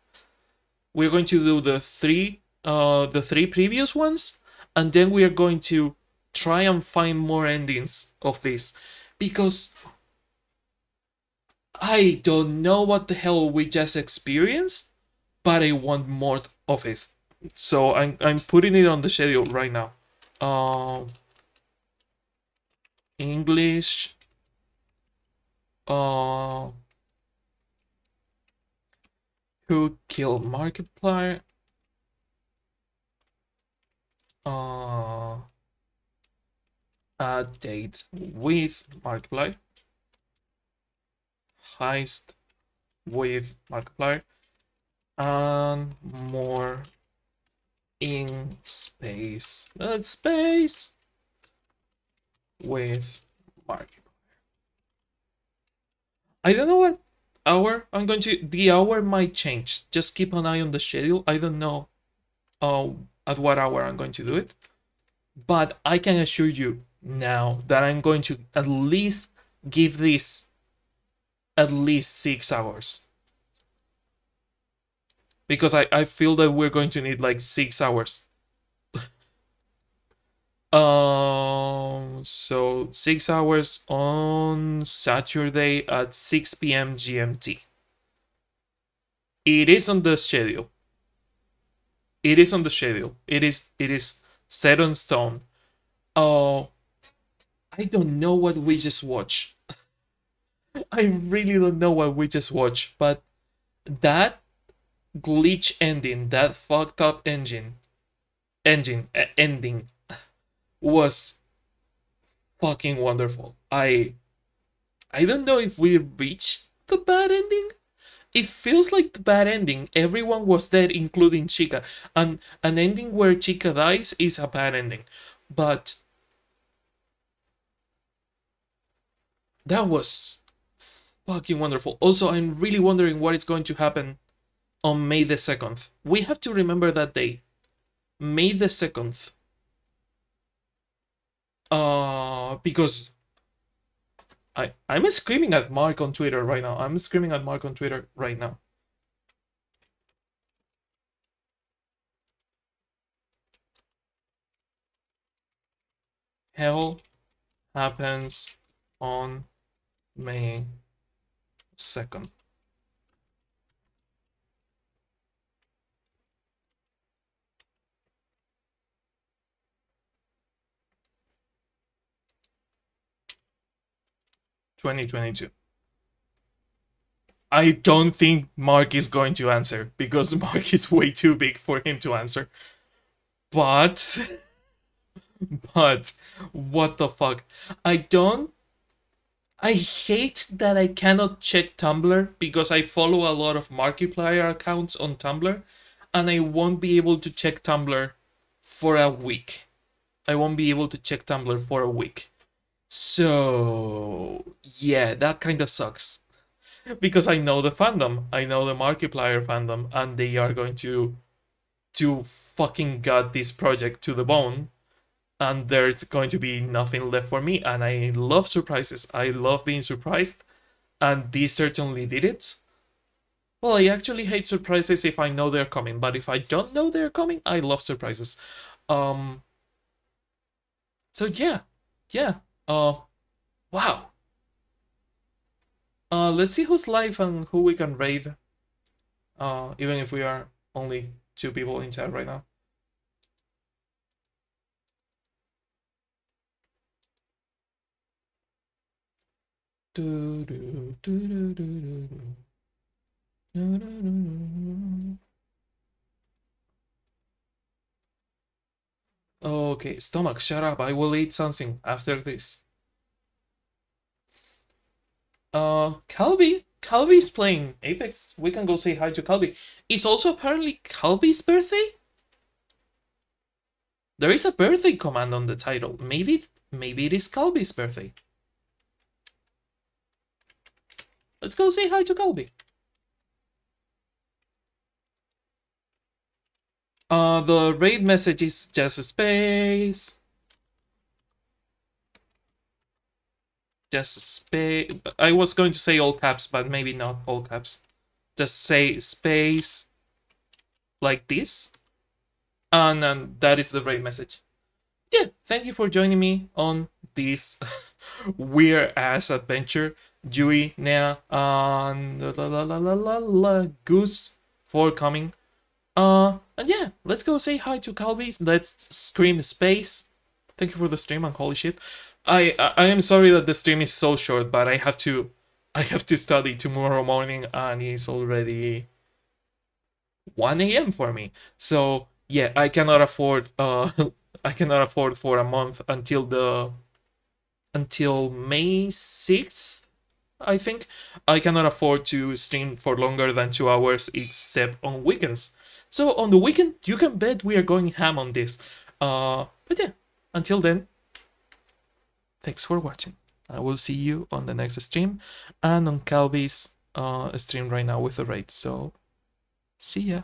We're going to do the three, uh, the three previous ones, and then we are going to try and find more endings of this, because I don't know what the hell we just experienced, but I want more of it. So I'm, I'm putting it on the schedule right now. Um, English. Uh, Who Killed Markiplier? Uh, a Date with Markiplier. Heist with Markiplier. And more in space. Uh, space with Markiplier. I don't know what hour I'm going to... The hour might change. Just keep an eye on the schedule. I don't know uh, at what hour I'm going to do it. But I can assure you now that I'm going to at least give this at least six hours. Because I, I feel that we're going to need like six hours. Um, so six hours on Saturday at six P M G M T. It is on the schedule. It is on the schedule. It is it is set on stone. Oh, I don't know what we just watched. I really don't know what we just watched, but that glitch ending, that fucked up engine, engine uh, ending. was fucking wonderful. I I don't know if we reached the bad ending. It feels like the bad ending. Everyone was dead, including Chica. And an ending where Chica dies is a bad ending. But that was fucking wonderful. Also, I'm really wondering what is going to happen on May the second. We have to remember that day. May the second. Uh, because I I'm screaming at Mark on Twitter right now. I'm screaming at Mark on Twitter right now. Hell happens on May second. twenty twenty-two. I don't think Mark is going to answer, because Mark is way too big for him to answer. But... but... what the fuck? I don't... I hate that I cannot check Tumblr, because I follow a lot of Markiplier accounts on Tumblr, and I won't be able to check Tumblr for a week. I won't be able to check Tumblr for a week. So, yeah, that kind of sucks. Because I know the fandom. I know the Markiplier fandom. And they are going to to fucking gut this project to the bone. And there's going to be nothing left for me. And I love surprises. I love being surprised. And this certainly did it. Well, I actually hate surprises if I know they're coming. But if I don't know they're coming, I love surprises. Um. So, yeah. Yeah. Uh, wow. Uh, let's see who's live and who we can raid. Uh, even if we are only two people in chat right now. Do, do, do, do, do, do, do. Do, do, do, do. Okay, stomach, shut up. I will eat something after this. Uh, Calvi? Calvi's playing Apex. We can go say hi to Calvi. It's also apparently Calvi's birthday? There is a birthday command on the title. Maybe, maybe it is Calvi's birthday. Let's go say hi to Calvi. Uh, the raid message is just a space. Just a space. I was going to say all caps, but maybe not all caps. Just say space like this. And, and that is the raid message. Yeah, thank you for joining me on this weird ass adventure. Dewey, Nea, and la, la, la, la, la, la, Goose for coming. Uh, and yeah, let's go say hi to Calvi. Let's scream space. Thank you for the stream, and holy shit. I, I I am sorry that the stream is so short, but I have to I have to study tomorrow morning, and it's already one A M for me. So yeah, I cannot afford uh I cannot afford for a month until the until May sixth, I think. I cannot afford to stream for longer than two hours except on weekends. So on the weekend, you can bet we are going ham on this. Uh, but yeah, until then, thanks for watching. I will see you on the next stream and on Calvi's uh, stream right now with the raid. So, see ya.